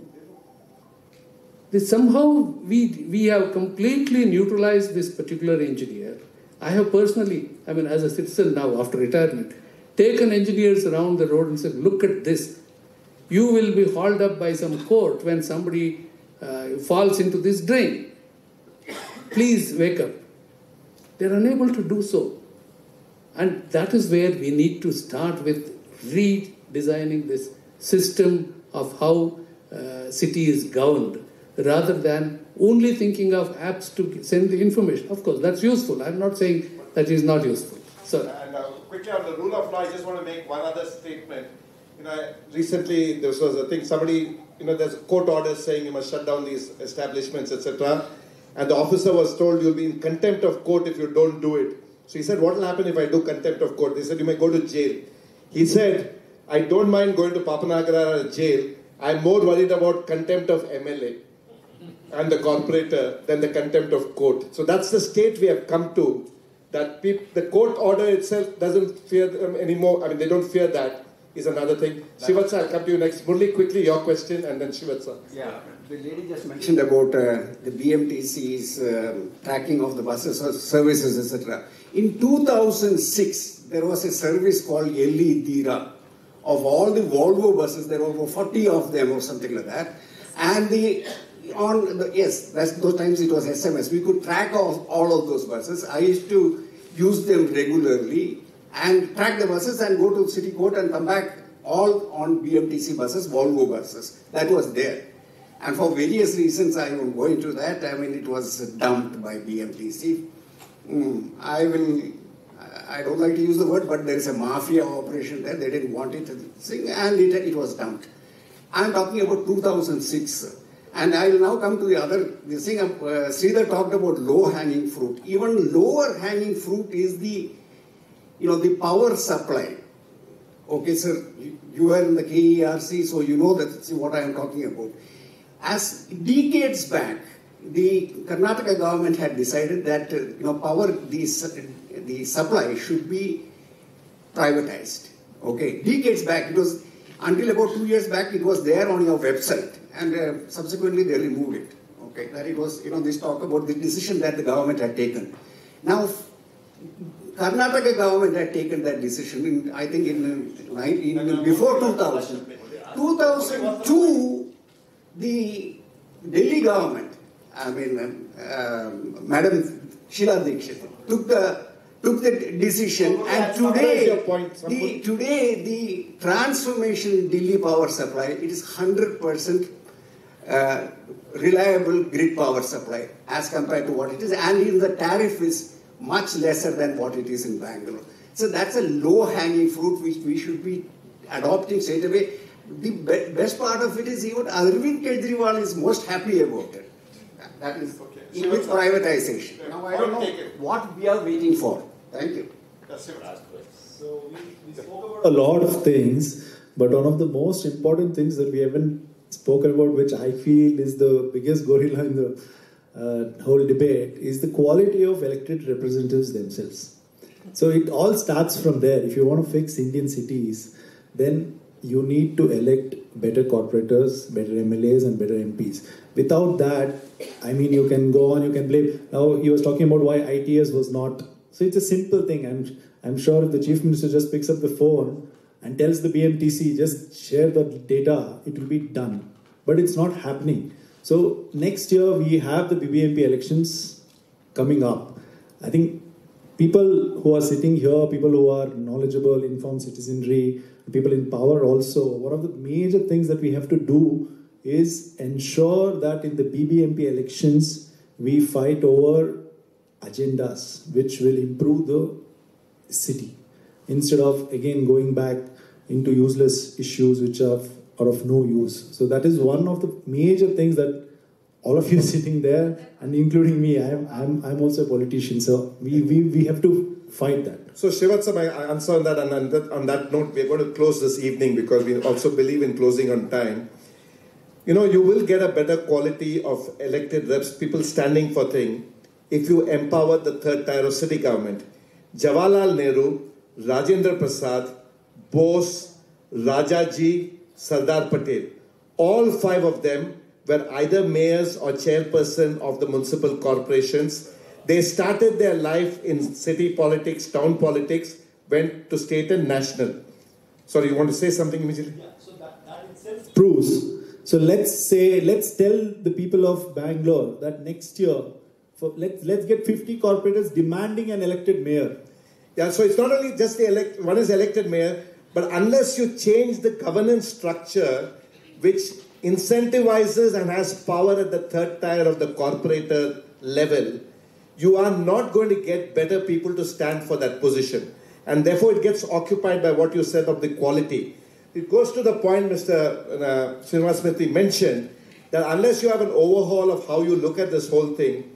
this somehow we, we have completely neutralized this particular engineer. I have personally, I mean, as a citizen now after retirement, taken engineers around the road and said, look at this. You will be hauled up by some court when somebody uh, falls into this drain. Please wake up. They're unable to do so. And that is where we need to start with redesigning this system of how uh, city is governed, rather than only thinking of apps to send the information. Of course, that's useful. I'm not saying that is not useful. So, and uh, quickly on the rule of law, I just want to make one other statement. You know, recently there was a thing, somebody, you know, there's a court order saying you must shut down these establishments, et cetera. And the officer was told you'll be in contempt of court if you don't do it. So he said, what will happen if I do contempt of court? They said, you may go to jail. He said, I don't mind going to Papanagara jail. I'm more worried about contempt of M L A and the corporator than the contempt of court. So that's the state we have come to, that the court order itself doesn't fear them anymore. I mean, they don't fear that, is another thing. Shivatsa, I'll come to you next. Murli, quickly, your question, and then Shivatsa. Yeah, the lady just mentioned about uh, the B M T C's um, tracking of the buses, services, et cetera. In two thousand six, there was a service called Yelli Dira. Of all the Volvo buses, there were over forty of them or something like that. And the, on the, yes, that's, those times it was S M S. We could track all, all of those buses. I used to use them regularly and track the buses and go to city court and come back, all on B M T C buses, Volvo buses. That was there. And for various reasons, I won't go into that. I mean, it was dumped by B M T C. Mm, I will, I don't like to use the word, but there is a mafia operation there. They didn't want it, and it, it was dumped. I'm talking about two thousand six. And I will now come to the other, this thing, uh, Sridhar talked about low-hanging fruit. Even lower-hanging fruit is the, you know, the power supply. Okay, sir, you, you were in the K E R C, so you know that's what I am talking about. As decades back, the Karnataka government had decided that uh, you know, power, the, the supply should be privatized. Okay, decades back, it was, until about two years back, it was there on your website, and uh, subsequently they removed it. Okay, that it was, you know, this talk about the decision that the government had taken. Now, Karnataka government had taken that decision, in, I think, in, in, in before two thousand. two thousand two, the Delhi government, I mean, uh, Madam Sheila Dikshit took the took the decision, so, and today, point, the, today the transformation in Delhi power supply, it is one hundred percent uh, reliable grid power supply as compared to what it is, and even the tariff is much lesser than what it is in Bangalore. So that's a low-hanging fruit which we should be adopting straight away. The be best part of it is even Arvind Kejriwal is most happy about it. That is okay. So with privatization. Okay. Now I don't know what we are waiting for. Thank you. So we, we spoke about a lot of things, but one of the most important things that we haven't spoken about, which I feel is the biggest gorilla in the uh, whole debate, is the quality of elected representatives themselves. So it all starts from there. If you want to fix Indian cities, then you need to elect better corporators, better M L As and better M Ps. Without that, I mean, you can go on, you can blame. Now, he was talking about why I T S was not. So it's a simple thing. I'm, I'm sure if the Chief Minister just picks up the phone and tells the B M T C, just share the data, it will be done. But it's not happening. So next year, we have the B B M P elections coming up. I think people who are sitting here, people who are knowledgeable, informed citizenry, people in power also, one of the major things that we have to do is ensure that in the B B M P elections, we fight over agendas which will improve the city, instead of, again, going back into useless issues which are, are of no use. So that is one of the major things that all of you sitting there, and including me, I'm, I'm, I'm also a politician, so we, we, we have to fight that. So Shivatsa, my answer on that, and on that, on that note, we're going to close this evening because we also believe in closing on time. You know, you will get a better quality of elected reps, people standing for things, if you empower the third tier of city government. Jawaharlal Nehru, Rajendra Prasad, Bose, Rajaji, Sardar Patel, all five of them were either mayors or chairperson of the municipal corporations. They started their life in city politics, town politics, went to state and national. Sorry, you want to say something immediately? Yeah, so that, that itself proves. So let's say, let's tell the people of Bangalore that next year, for, let's, let's get fifty corporators demanding an elected mayor. Yeah, so it's not only just the elect, one is elected mayor, but unless you change the governance structure, which incentivizes and has power at the third tier of the corporator level, you are not going to get better people to stand for that position. And therefore, it gets occupied by what you said of the quality. It goes to the point Mister Uh, Sreenivasamurthy mentioned, that unless you have an overhaul of how you look at this whole thing,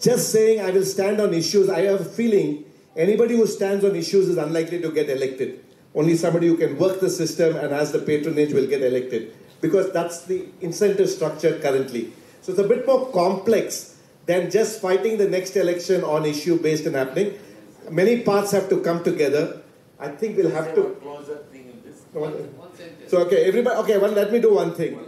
just saying, I will stand on issues, I have a feeling anybody who stands on issues is unlikely to get elected. Only somebody who can work the system and has the patronage will get elected. Because that's the incentive structure currently. So it's a bit more complex than just fighting the next election on issue-based and happening. Many parts have to come together. I think we'll have to... So, okay, everybody... Okay, well, let me do one thing.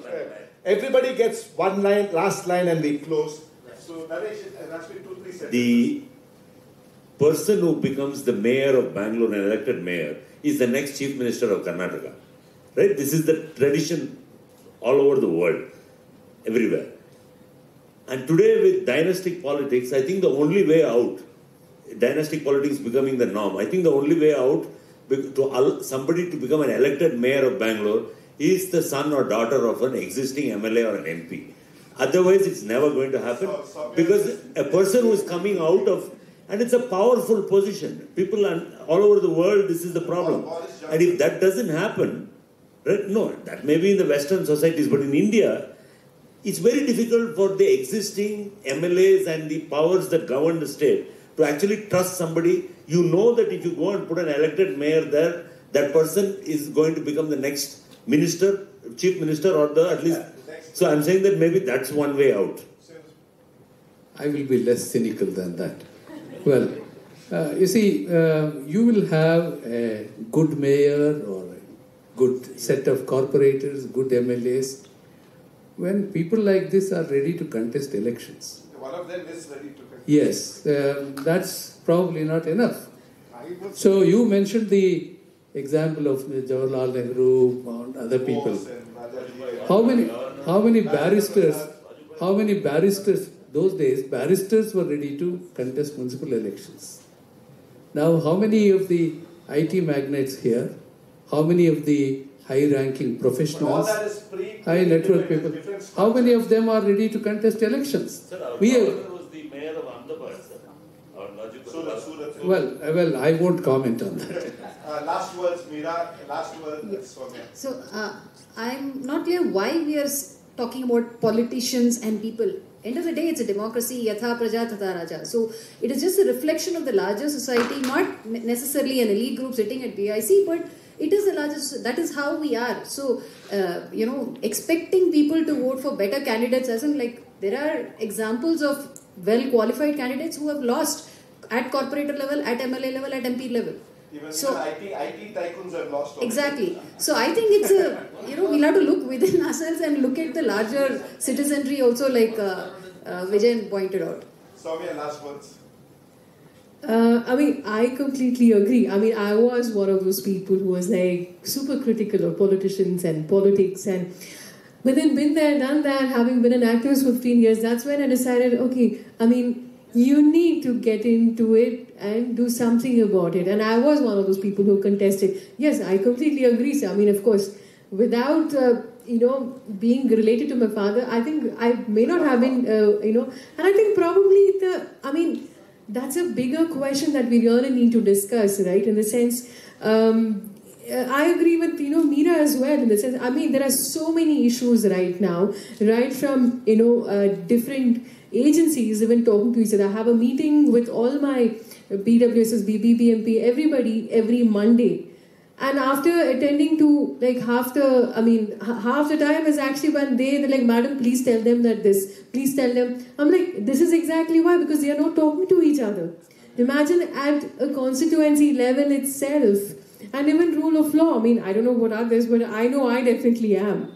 Everybody gets one line, last line, and we close. So, Naresh, it has been two, three seconds. The person who becomes the mayor of Bangalore, an elected mayor, is the next chief minister of Karnataka. Right? This is the tradition all over the world, everywhere. And today with dynastic politics, I think the only way out, dynastic politics becoming the norm, I think the only way out to somebody to become an elected mayor of Bangalore is the son or daughter of an existing M L A or an M P. Otherwise, it's never going to happen because a person who is coming out of, and it's a powerful position. People are, all over the world, this is the problem. And if that doesn't happen, right? No, that may be in the Western societies, but in India, it's very difficult for the existing M L As and the powers that govern the state to actually trust somebody. You know that if you go and put an elected mayor there, that person is going to become the next minister, chief minister, or the at least. So I'm saying that maybe that's one way out. I will be less cynical than that. Well, uh, you see, uh, you will have a good mayor or a good set of corporators, good M L As, when people like this are ready to contest elections. One of them is ready to contest. Yes, um, that's probably not enough. So you mentioned the example of Jawaharlal Nehru and other people. How many, how many barristers, how many barristers, those days, barristers were ready to contest municipal elections. Now, how many of the I T magnates here, how many of the high-ranking professionals, high-network people, how many of them are ready to contest elections? Sir, we have, was the mayor of Ahmedabad, sir. Or Surat, well, well, I won't comment on that. uh, last words, Meera. Last words, Soumya. So, uh, I'm not clear why we are talking about politicians and people. End of the day, it's a democracy, yatha praja tatha raja. So it is just a reflection of the larger society, not necessarily an elite group sitting at B I C, but it is the largest, that is how we are. So, uh, you know, expecting people to vote for better candidates, as in like, there are examples of well-qualified candidates who have lost at corporator level, at M L A level, at M P level. Even so, I T, I T tycoons have lost all. Exactly. So I think it's a, you know, we'll have to look within ourselves and look at the larger citizenry also, like uh, uh, Vijayan pointed out. Soumya, last words. Uh, I mean, I completely agree. I mean, I was one of those people who was like super critical of politicians and politics, and but then been there, done that, having been an activist for fifteen years, that's when I decided, okay, I mean, you need to get into it and do something about it. And I was one of those people who contested. Yes, I completely agree, sir. I mean, of course, without, uh, you know, being related to my father, I think I may not have been, uh, you know, and I think probably the, I mean, that's a bigger question that we really need to discuss, right? In the sense, um, I agree with, you know, Meera as well in the sense, I mean, there are so many issues right now, right from, you know, uh, different agencies even talking to each other. I have a meeting with all my B W S S B, B B M P, everybody every Monday. And after attending to like half the, I mean, half the time is actually when they, they're like, madam, please tell them that this, please tell them. I'm like, this is exactly why, because they are not talking to each other. Imagine at a constituency level itself. And even rule of law, I mean, I don't know what others, but I know I definitely am.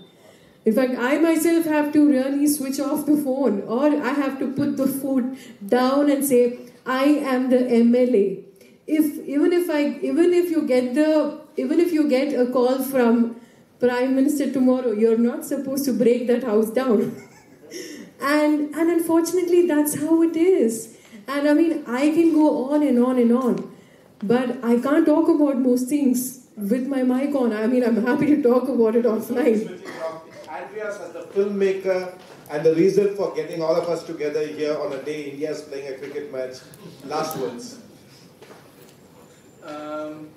In fact, I myself have to really switch off the phone, or I have to put the phone down and say, I am the M L A. If even if I even if you get the even if you get a call from Prime Minister tomorrow, you're not supposed to break that house down. and and unfortunately, that's how it is. And I mean, I can go on and on and on, but I can't talk about most things with my mic on. I mean, I'm happy to talk about it offline. Andreas, as the filmmaker, and the reason for getting all of us together here on a day India is playing a cricket match, last words. Um,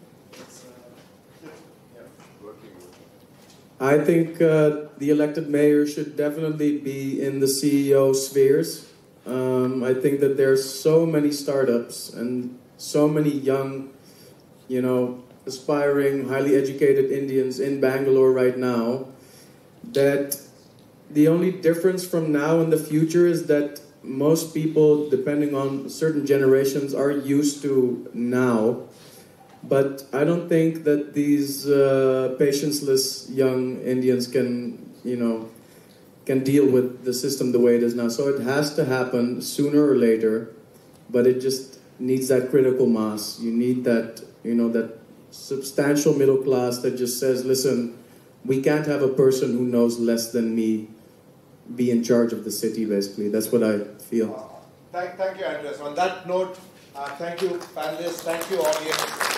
I think uh, the elected mayor should definitely be in the C E O spheres. Um, I think that there's so many startups and so many young, you know, aspiring, highly educated Indians in Bangalore right now that the only difference from now and the future is that most people, depending on certain generations, are used to now. But I don't think that these uh, patienceless young Indians can, you know, can deal with the system the way it is now. So it has to happen sooner or later, but it just needs that critical mass. You need that, you know, that substantial middle class that just says, listen, we can't have a person who knows less than me be in charge of the city, basically. That's what I feel. Uh, thank, thank you, Andreas. On that note, uh, thank you, panelists. Thank you, audience.